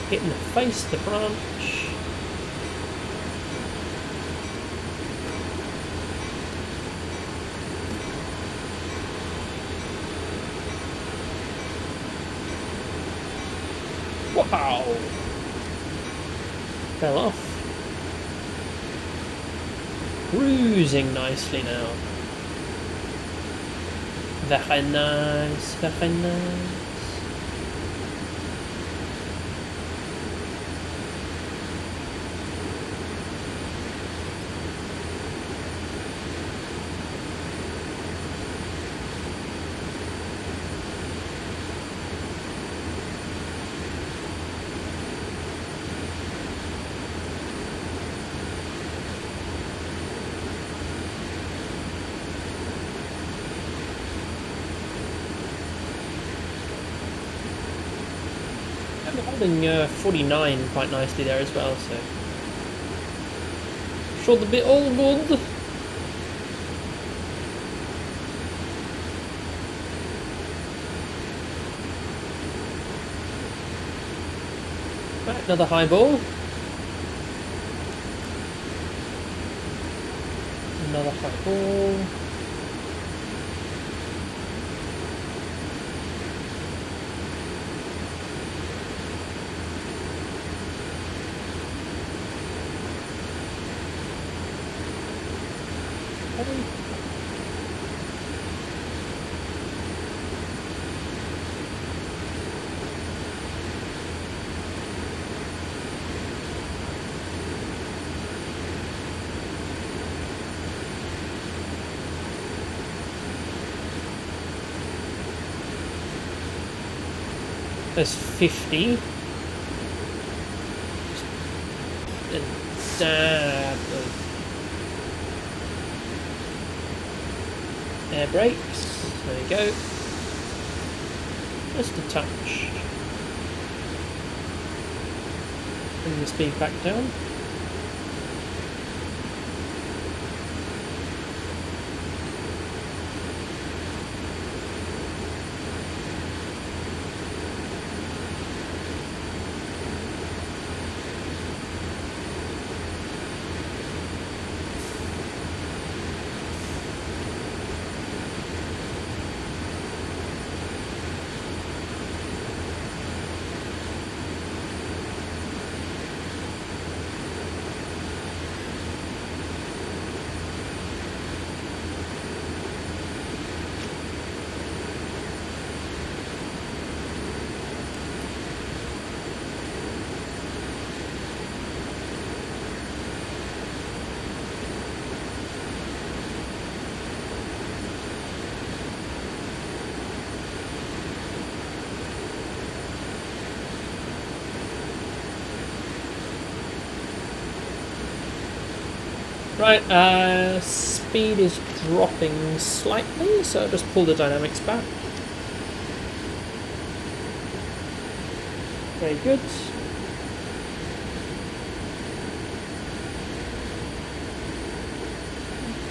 Hit in the face, the branch. Wow! Fell off. Cruising nicely now. Very nice, very nice. Uh, forty-nine quite nicely there as well, so short the bit all good. Right, another high ball, another high ball. There's fifty. Just a dab of air brakes. There you go. Just a touch. Bring the speed back down. Right, uh, speed is dropping slightly, so I'll just pull the dynamics back. Very good.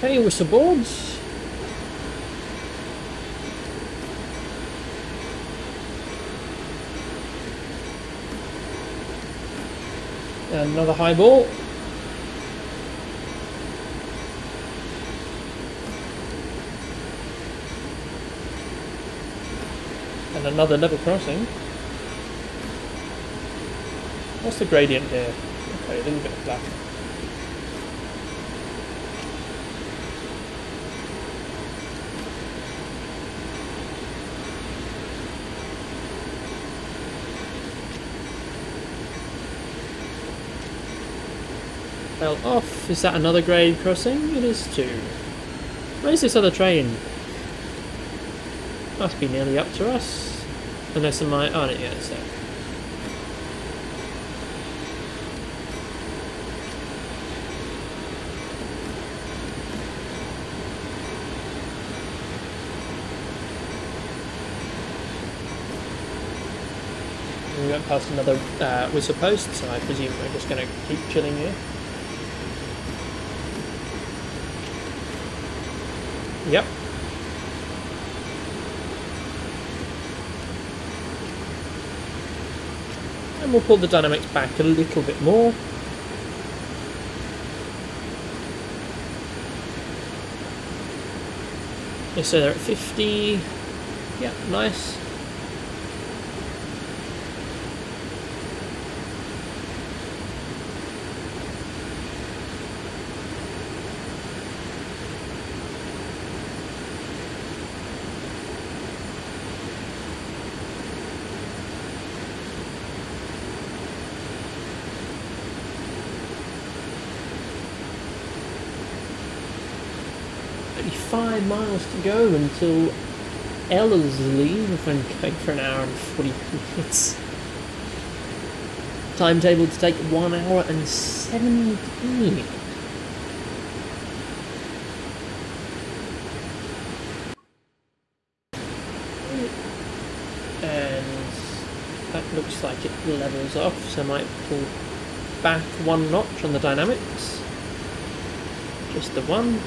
Okay, with the boards. And another high ball. And another level crossing. What's the gradient here? Okay, a little bit of black. Fell off. Is that another grade crossing? It is too. Where's this other train? Must be nearly up to us. Unless am I on it yet, so. We went past another uh, whistle post, so I presume we're just going to keep chilling here. Yep. And we'll pull the dynamics back a little bit more. So they're at fifty. Yep, nice. Five miles to go until Ellerslie. We've been going for an hour and forty minutes. Timetable to take one hour and seventeen. And that looks like it levels off, so I might pull back one notch on the dynamics. Just the one.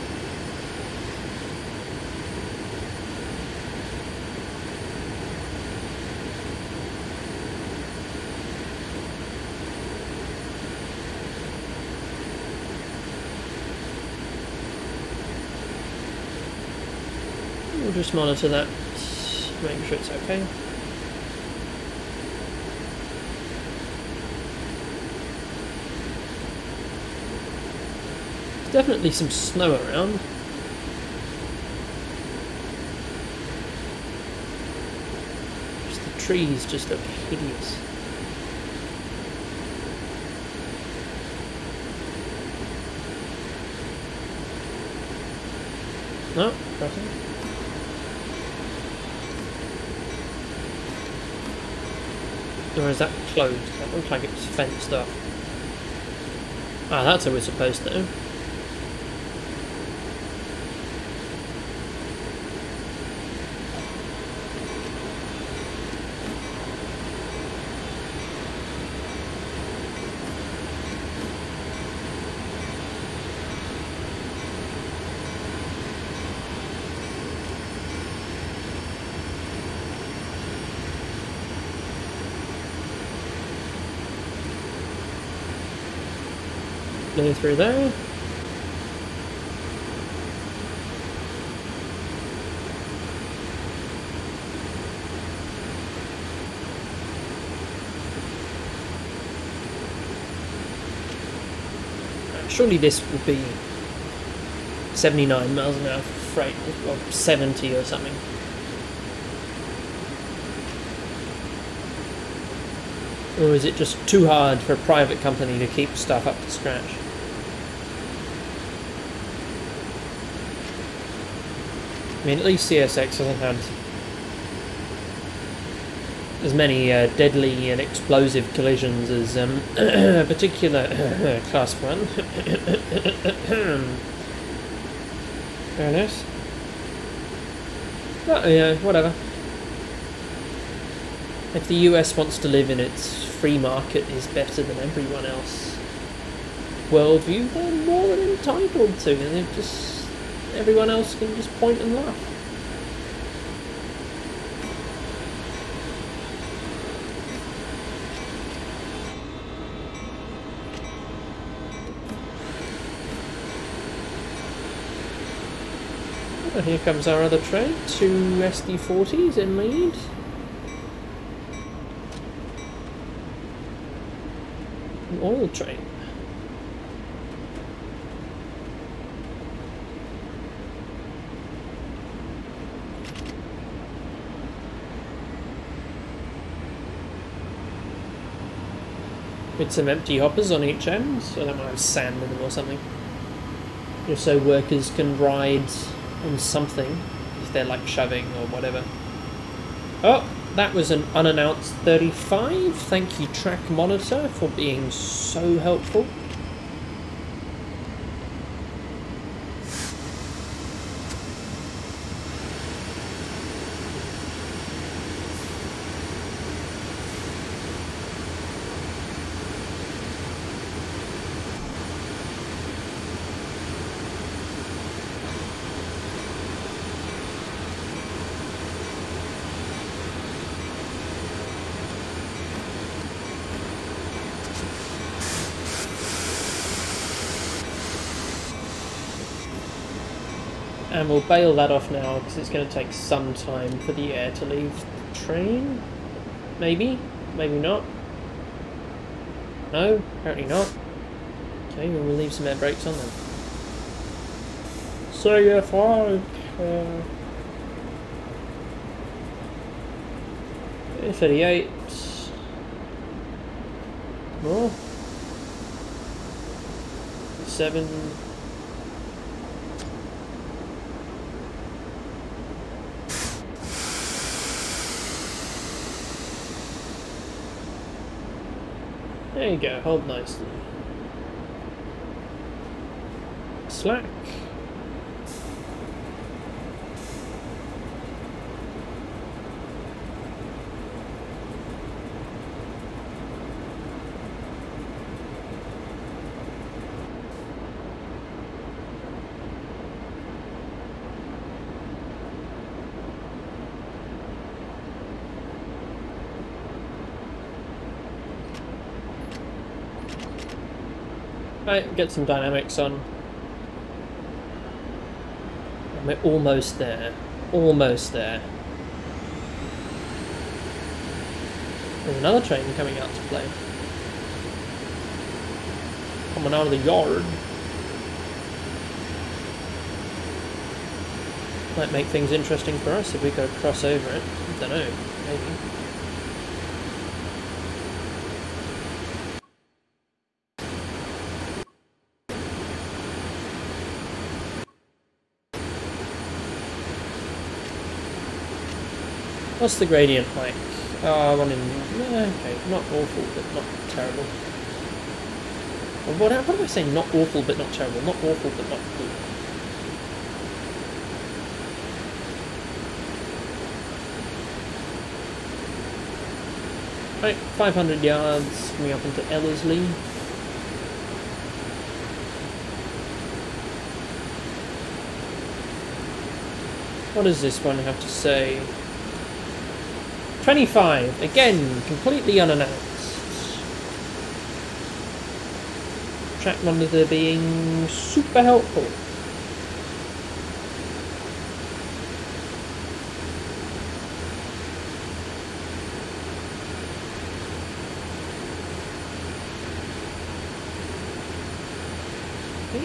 Just monitor that, make sure it's okay. There's definitely some snow around. Just the trees just look hideous. No, nothing. Or is that closed? That looks like it's fenced off. Ah, that's how we're supposed to. Through there. Surely this will be seventy-nine miles an hour for freight, or seventy or something. Or is it just too hard for a private company to keep stuff up to scratch? I mean, at least C S X hasn't had as many uh, deadly and explosive collisions as um, a particular class one. Fair enough. But, yeah, whatever. If the U S wants to live in its free market is better than everyone else worldview, they're more than entitled to. They've just everyone else can just point and laugh. Well, here comes our other train, two S D forties in lead. An oil train. With some empty hoppers on each end, so that might have sand in them or something. Just so workers can ride on something, if they're like shoving or whatever. Oh, that was an unannounced thirty-five. Thank you, Track Monitor, for being so helpful. And we'll bail that off now, because it's going to take some time for the air to leave the train. Maybe? Maybe not? No? Apparently not. Okay, well, we'll leave some air brakes on then. So, yeah, fine. Uh, thirty-eight. More. seven. There you go, hold nicely. Slack. Right, get some dynamics on. We're almost there. Almost there. There's another train coming out to play. Coming out of the yard. Might make things interesting for us if we go cross over it. I don't know, maybe. What's the gradient like? Oh, one in... Okay, not awful, but not terrible. What, what am I saying? Not awful, but not terrible. Not awful, but not good. Right, five hundred yards, coming up into Ellerslie. What does this one have to say? twenty-five, again, completely unannounced. Track Monitor being super helpful.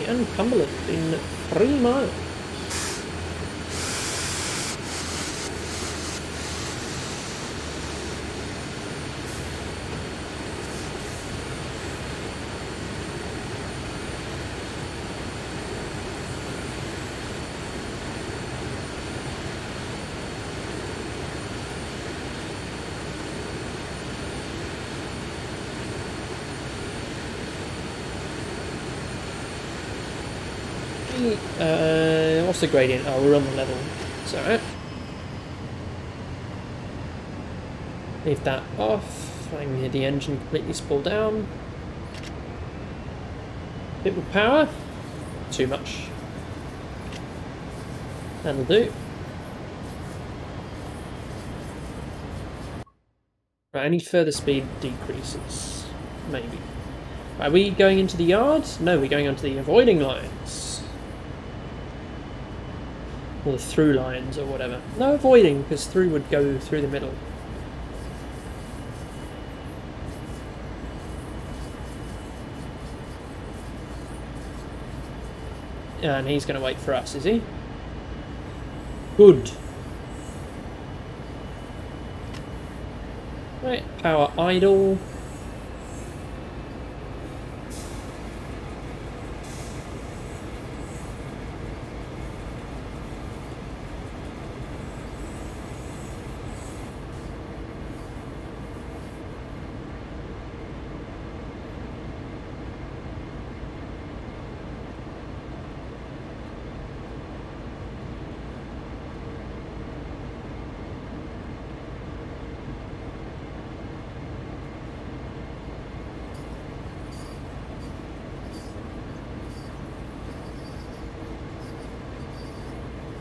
And Cumberland in three miles. Uh, what's the gradient? Oh, we're on the level. It's alright. Leave that off. I can hear the engine completely spool down. Bit with power. Too much. That'll do. Right, any further speed decreases, maybe. Are we going into the yard? No, we're going onto the avoiding lines. Or the through lines or whatever. No avoiding, because through would go through the middle. And he's going to wait for us, is he? Good. Right, power idle.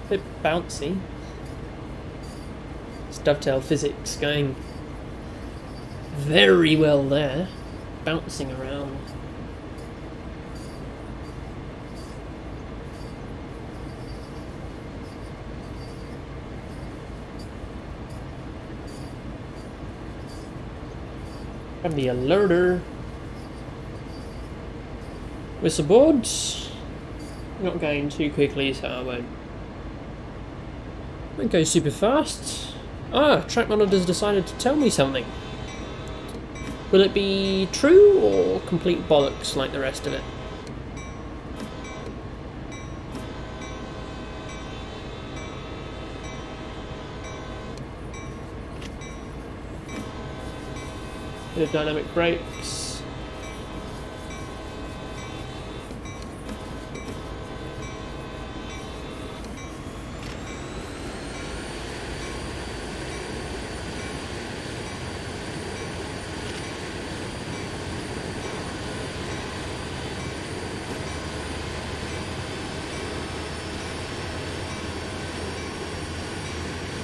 Bit bouncy. It's dovetail physics going very well there, bouncing around. Gotta be alerter. Whistleboard. Not going too quickly, so I won't. Don't go super fast. Ah, track monitor's decided to tell me something. Will it be true or complete bollocks like the rest of it? Bit of dynamic brakes.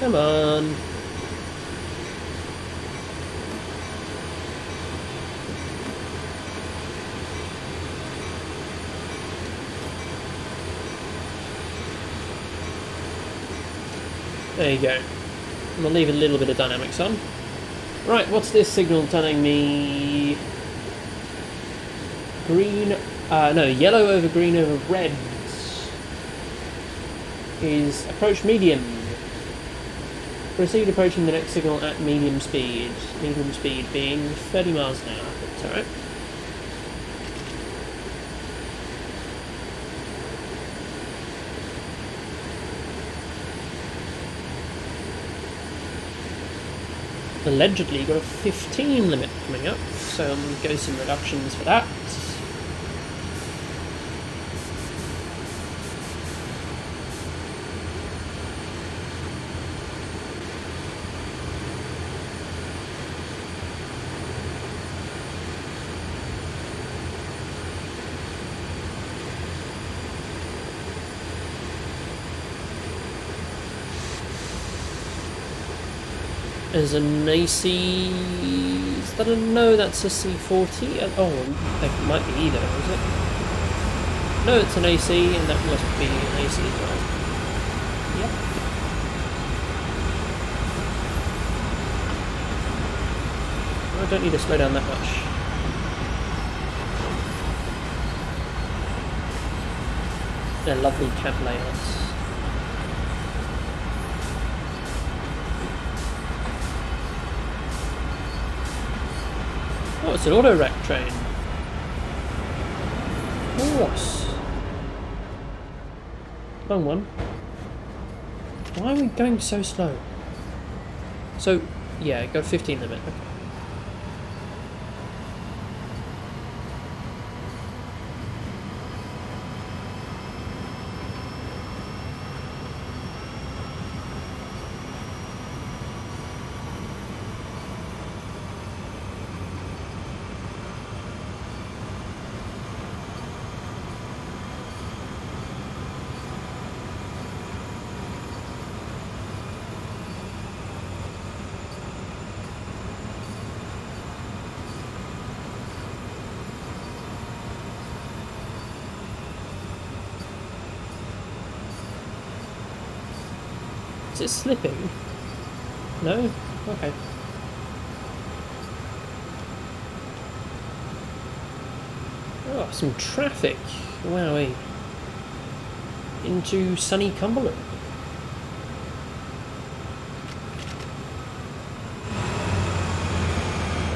Come on. There you go. I'm gonna leave a little bit of dynamics on. Right, what's this signal telling me? Green, uh, no, yellow over green over red is approach medium. Proceed approaching the next signal at medium speed. Medium speed being thirty miles an hour. That's alright. Allegedly got a fifteen limit coming up, so I'm going to go some reductions for that. There's an A C... Is that a no? That's a C forty? Oh, it might be either, is it? No, it's an A C, and that must be an A C as well. Yep. I don't need to slow down that much. They're lovely cab layouts. Oh, it's an auto rack train. What's wrong one? Why are we going so slow? So, yeah, go fifteen limit. Okay. Is it slipping? No? Okay. Oh, some traffic. Wowie. Into sunny Cumberland.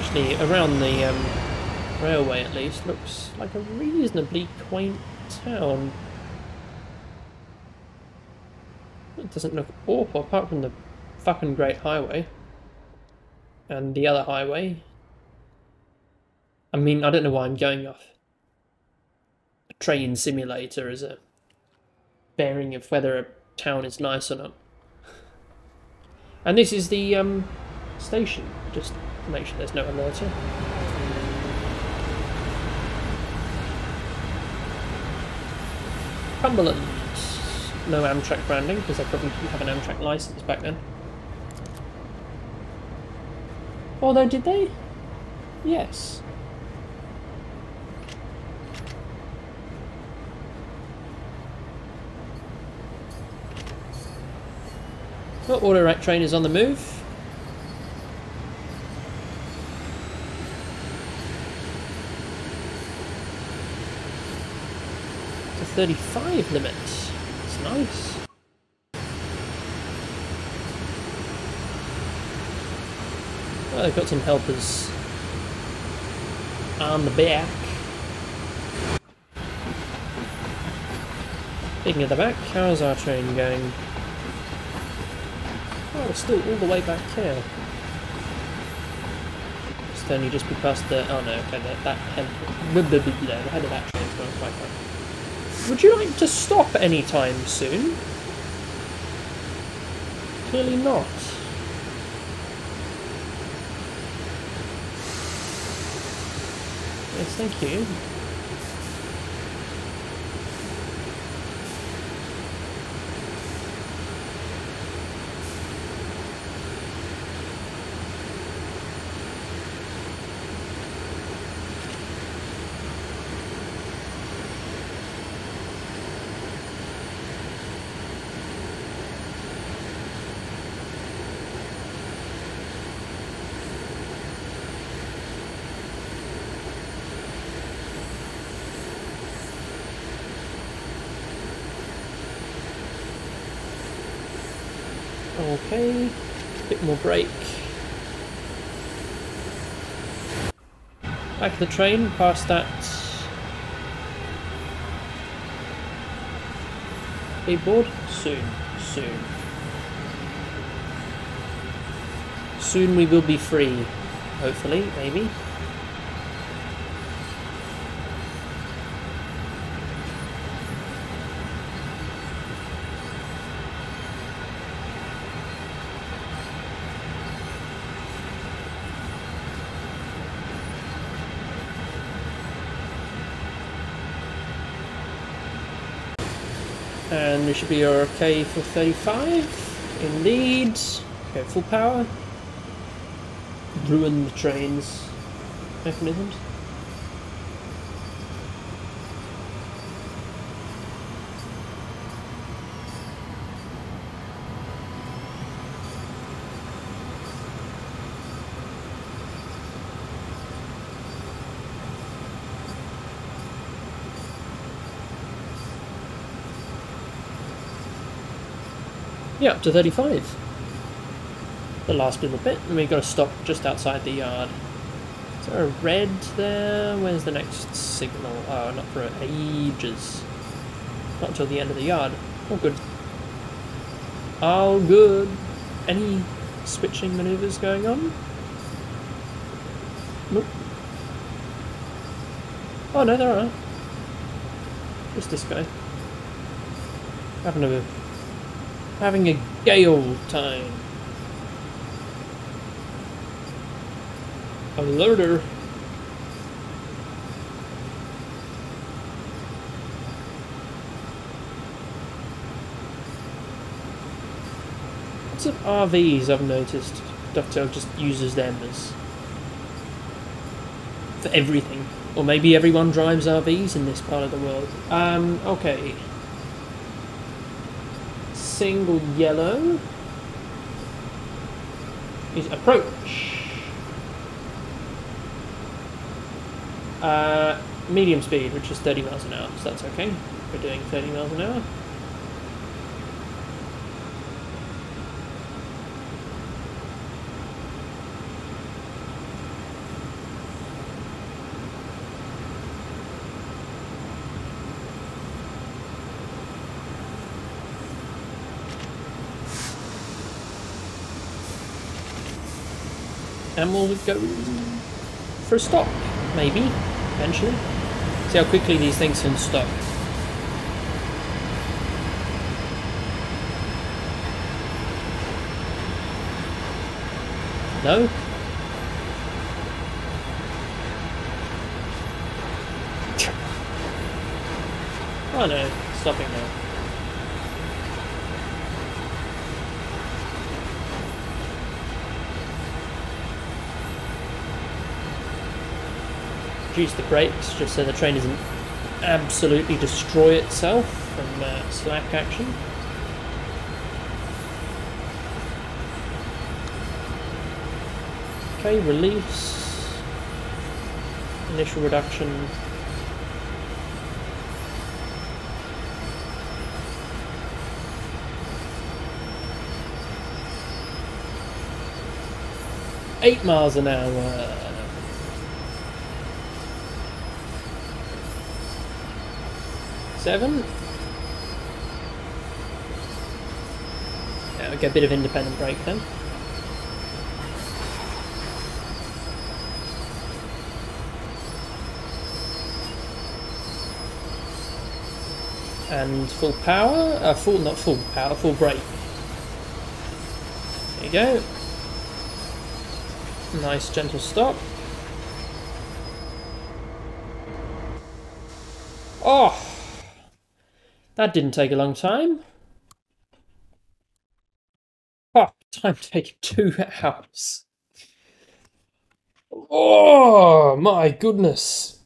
Actually, around the um, railway at least, looks like a reasonably quaint town. It doesn't look awful, apart from the fucking Great Highway. And the other highway. I mean, I don't know why I'm going off a train simulator as a bearing of whether a town is nice or not. And this is the um, station, just to make sure there's no alert here. Cumberland. No Amtrak branding, because I probably didn't have an Amtrak license back then. Although, did they? Yes. Well, Autorack train is on the move. It's a thirty-five limit. It's nice. Well, they've got some helpers on the back. Speaking of the back, how's our train going? Oh, it's still all the way back here. It's only just be past the... oh no, okay, that, that head... Blah, blah, blah, blah, the head of that train's going quite far. Would you like to stop any time soon? Clearly not. Yes, thank you. Okay, a bit more brake. Back of the train, past that speedboard. Soon, soon. Soon we will be free, hopefully, maybe. We should be okay for thirty-five. Indeed. Go full power. Ruin the train's mechanisms. Yeah, up to thirty-five. The last little bit, and we've got to stop just outside the yard. Is there a red there? Where's the next signal? Oh, not for ages. Not till the end of the yard. All good. All good. Any switching manoeuvres going on? Nope. Oh no, there are. Just this guy. Having a Having a gay old time. A loader. Lots of R Vs I've noticed. Dovetail just uses them as for everything. Or maybe everyone drives R Vs in this part of the world. Um, okay. Single yellow, is approach. Uh, medium speed, which is thirty miles an hour, so that's okay. We're doing thirty miles an hour. And we'll go for a stop, maybe, eventually. See how quickly these things can stop. No? Oh no, stopping now. Reduce the brakes just so the train doesn't absolutely destroy itself from uh, slack action. Okay, release. Initial reduction. Eight miles an hour. Seven. Yeah, we get a bit of independent brake then. And full power, uh, full not full power, full brake. There you go. Nice gentle stop. Oh. That didn't take a long time. Oh, time taking two hours. Oh, my goodness.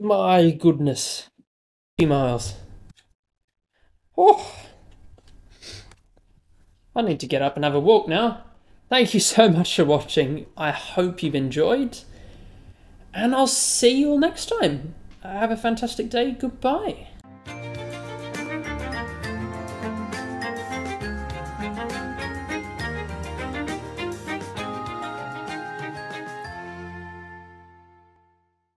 My goodness. Two miles. Oh. I need to get up and have a walk now. Thank you so much for watching. I hope you've enjoyed. And I'll see you all next time. Have a fantastic day. Goodbye.